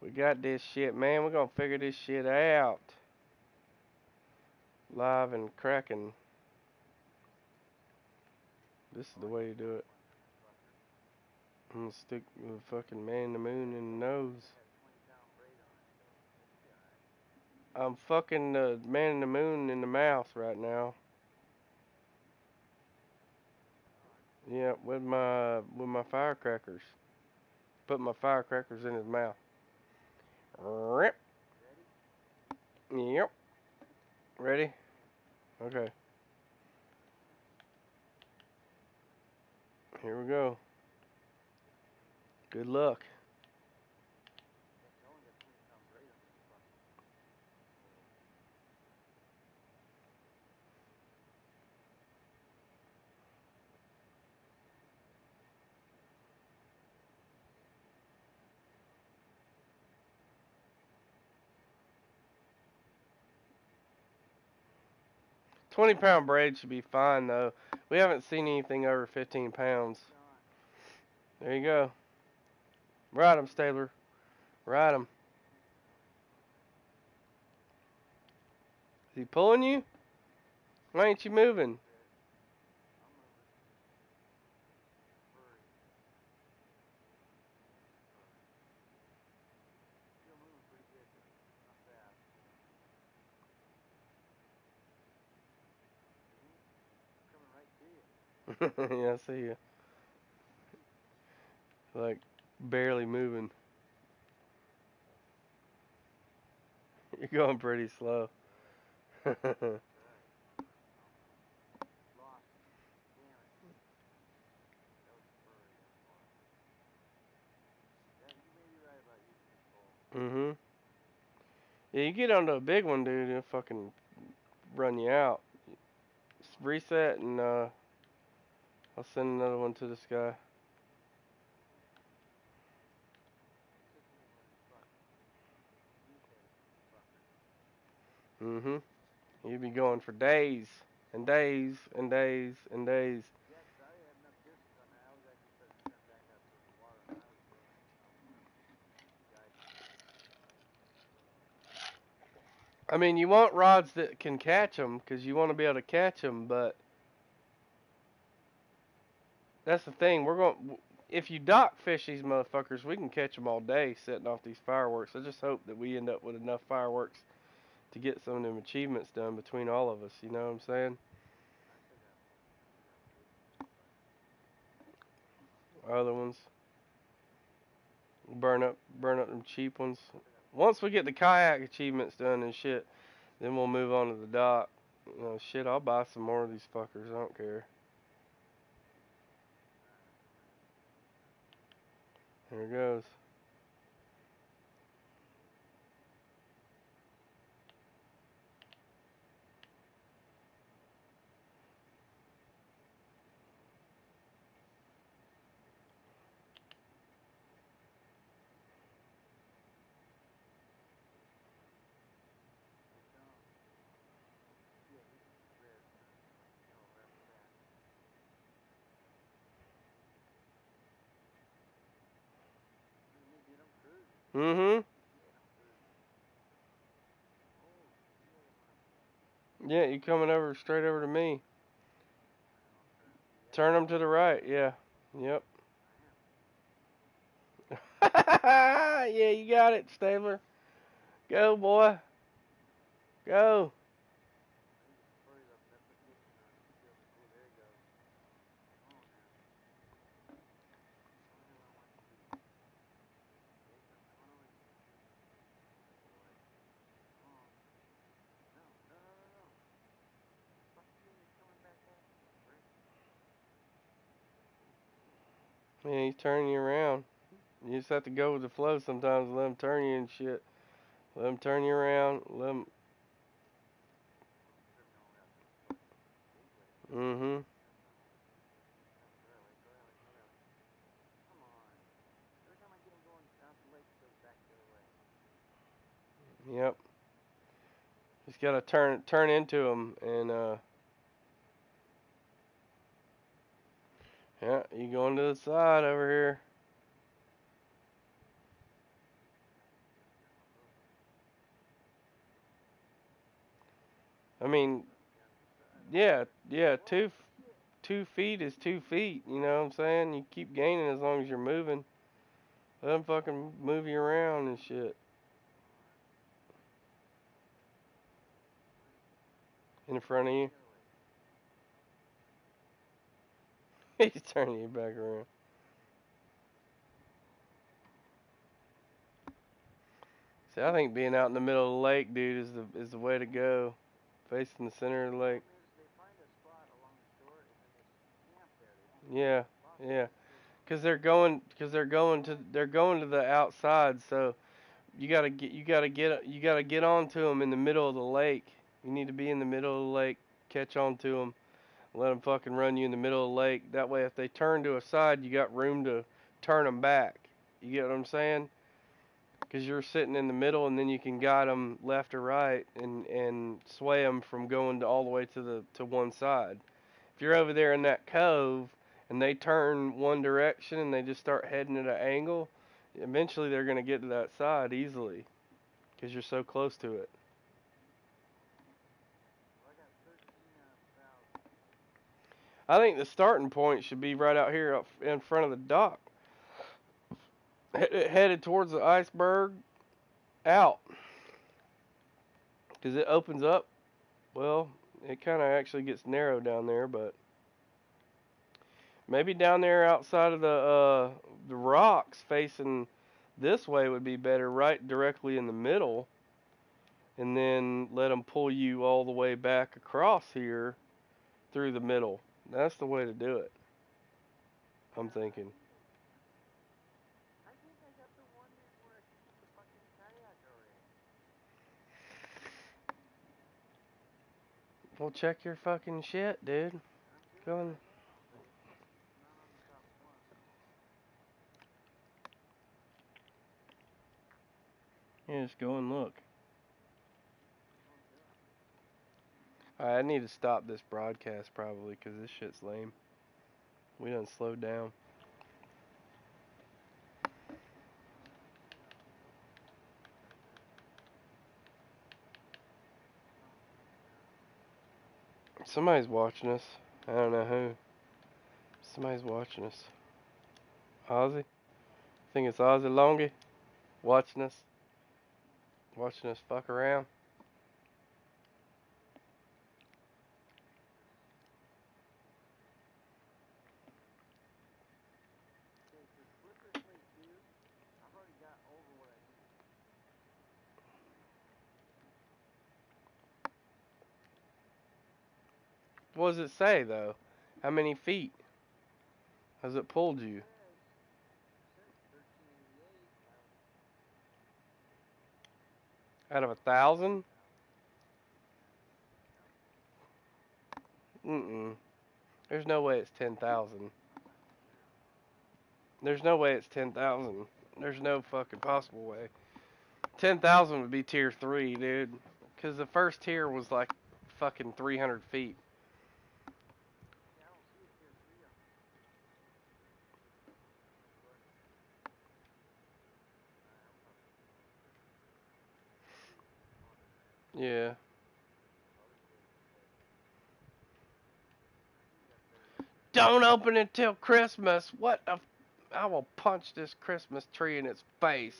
We got this shit, man. We're gonna figure this shit out. Live and cracking. This is the way to do it. I'm gonna stick the fucking man in the moon in the nose. I'm fucking the man in the moon in the mouth right now. Yeah, with my firecrackers. Put my firecrackers in his mouth. Rip. Yep. Ready? Okay. Here we go. Good luck. £20 braid should be fine though. We haven't seen anything over 15 pounds. There you go. Ride 'em, Stabler. Ride 'em. Is he pulling you? Why ain't you moving? Yeah, I see you. Like, barely moving. You're going pretty slow. Mm-hmm. Yeah, you get onto a big one, dude, it'll fucking run you out. Just reset and, I'll send another one to this guy. Mm-hmm. You'd be going for days and days and days and days. I mean, you want rods that can catch them because you want to be able to catch them, but that's the thing. We're going. If you dock fish these motherfuckers, we can catch them all day setting off these fireworks. I just hope that we end up with enough fireworks to get some of them achievements done between all of us. You know what I'm saying? Other ones. Burn up them cheap ones. Once we get the kayak achievements done and shit, then we'll move on to the dock. You know, shit, I'll buy some more of these fuckers. I don't care. There it goes. Mm-hmm. Yeah, you coming over straight over to me. Turn them to the right, yeah. Yep. Yeah, you got it, Stabler. Go, boy. Go. Yeah, he's turning you around. You just have to go with the flow sometimes. Let him turn you and shit. Let him turn you around. Let him. Mm-hmm. Yep. Just gotta turn into him, and yeah, you going to the side over here. I mean, yeah, 2 feet is 2 feet, you know what I'm saying? You keep gaining as long as you're moving. Let them fucking move you around and shit. In front of you. He's turning you back around. See, I think being out in the middle of the lake, dude, is the way to go. Facing the center of the lake. Yeah. Cause they're going to the outside, so you gotta get onto them in the middle of the lake. You need to be in the middle of the lake, catch on to them, let them fucking run you in the middle of the lake. That way, if they turn to a side, you got room to turn them back. You get what I'm saying? Because you're sitting in the middle, and then you can guide them left or right and sway them from going all the way to one side. If you're over there in that cove, and they turn one direction, and they just start heading at an angle, eventually they're going to get to that side easily, because you're so close to it. I think the starting point should be right out here up in front of the dock. Headed towards the iceberg out. Because it opens up. Well, it kind of actually gets narrow down there, but maybe down there outside of the rocks facing this way would be better, right directly in the middle. And then let them pull you all the way back across here through the middle. That's the way to do it, I'm thinking. I think I got the one where I took the fucking kayak already. Well, check your fucking shit, dude. Go on. Yeah, just go and look. Alright, I need to stop this broadcast probably, because this shit's lame. We done slowed down. Somebody's watching us. I don't know who. Somebody's watching us. Ozzy? I think it's Ozzy Longy. Watching us. Watching us fuck around. What does it say, though? How many feet has it pulled you? Out of 1,000? There's no way it's 10,000. There's no way it's 10,000. There's no fucking possible way. 10,000 would be tier 3, dude. Because the first tier was like fucking 300 feet. Yeah. Don't open it till Christmas. What the? I will punch this Christmas tree in its face.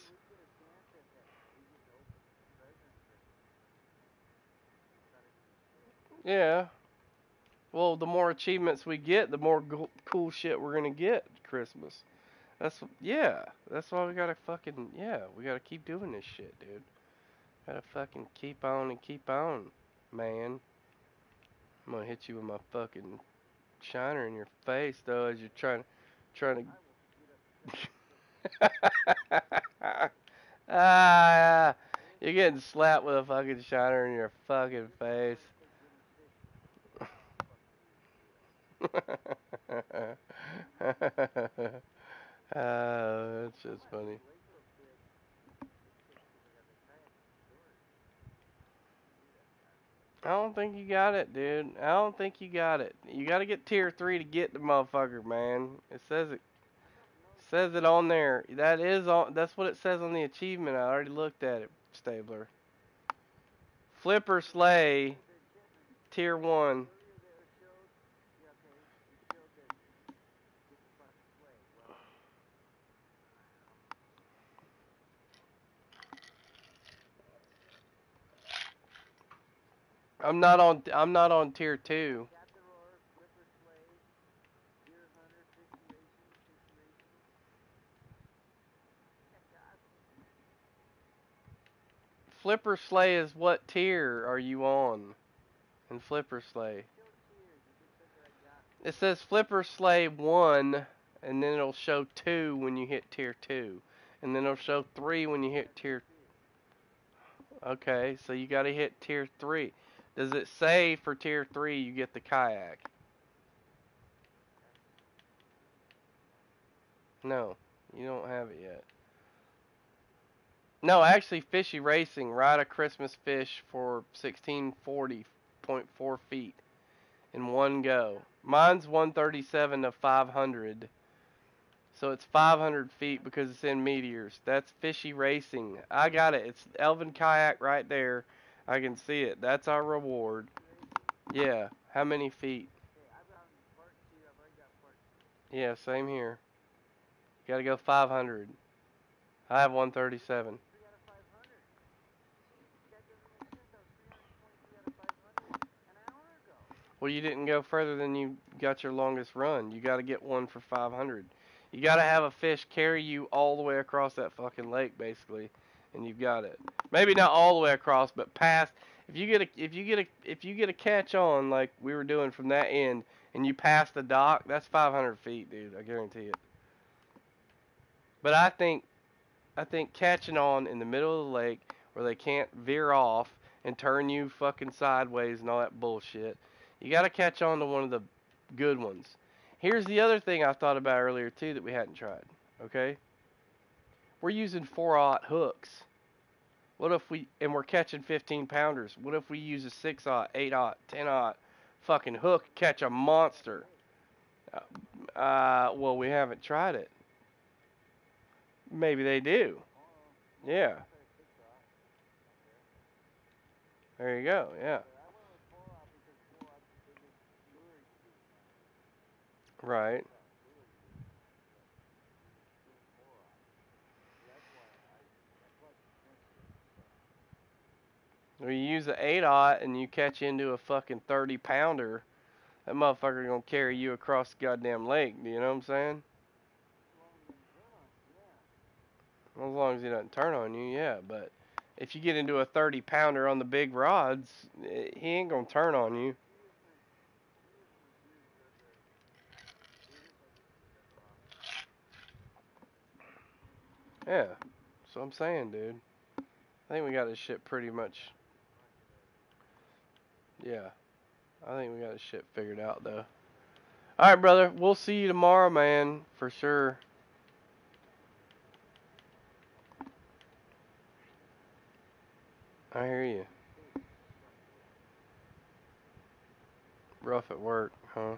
Yeah. Well, the more achievements we get, the more cool shit we're gonna get at Christmas. That's why we gotta fucking we gotta keep doing this shit, dude. Gotta fucking keep on and keep on, man. I'm gonna hit you with my fucking shiner in your face, though, as you're trying to You're getting slapped with a fucking shiner in your fucking face. That's just funny. I don't think you got it, dude. I don't think you got it. You gotta get tier 3 to get the motherfucker, man. It says it. Says it on there. That is on. That's what it says on the achievement. I already looked at it, Stabler. Flipper Slay, tier 1. I'm not on tier 2. Flipper Slay is what tier are you on in Flipper Slay? It says Flipper Slay 1, and then it'll show 2 when you hit tier 2. And then it'll show 3 when you hit tier... Okay, so you gotta hit tier 3. Does it say for tier 3 you get the kayak? No, you don't have it yet. No, actually, Fishy Racing, ride a Christmas fish for 1640.4 feet in one go. Mine's 137 to 500. So it's 500 feet because it's in meteors. That's Fishy Racing. I got it. It's Elvin Kayak right there. I can see it. That's our reward. Yeah. How many feet? Yeah, same here. You gotta go 500. I have 137. Well, you didn't go further than you got your longest run. You got to get one for 500. You got to have a fish carry you all the way across that fucking lake, basically, and you've got it. Maybe not all the way across, but past. If you get a catch on like we were doing from that end, and you pass the dock, that's 500 feet, dude. I guarantee it. But I think catching on in the middle of the lake where they can't veer off and turn you fucking sideways and all that bullshit. You gotta catch on to one of the good ones. Here's the other thing I thought about earlier too that we hadn't tried. Okay? We're using 4-aught hooks. What if we're catching 15-pounders? What if we use a 6-aught, 8-aught, 10-aught fucking hook, catch a monster? Well, we haven't tried it. Maybe they do. Yeah. There you go, yeah. Right. Well, you use an 8-aught and you catch into a fucking 30-pounder, that motherfucker gonna carry you across the goddamn lake, do you know what I'm saying? As long as he doesn't turn on you, yeah, but if you get into a 30-pounder on the big rods, he ain't gonna turn on you. Yeah, that's what I'm saying, dude. I think we got this shit pretty much... Yeah, I think we got this shit figured out, though. Alright, brother, we'll see you tomorrow, man, for sure. I hear you. Rough at work, huh?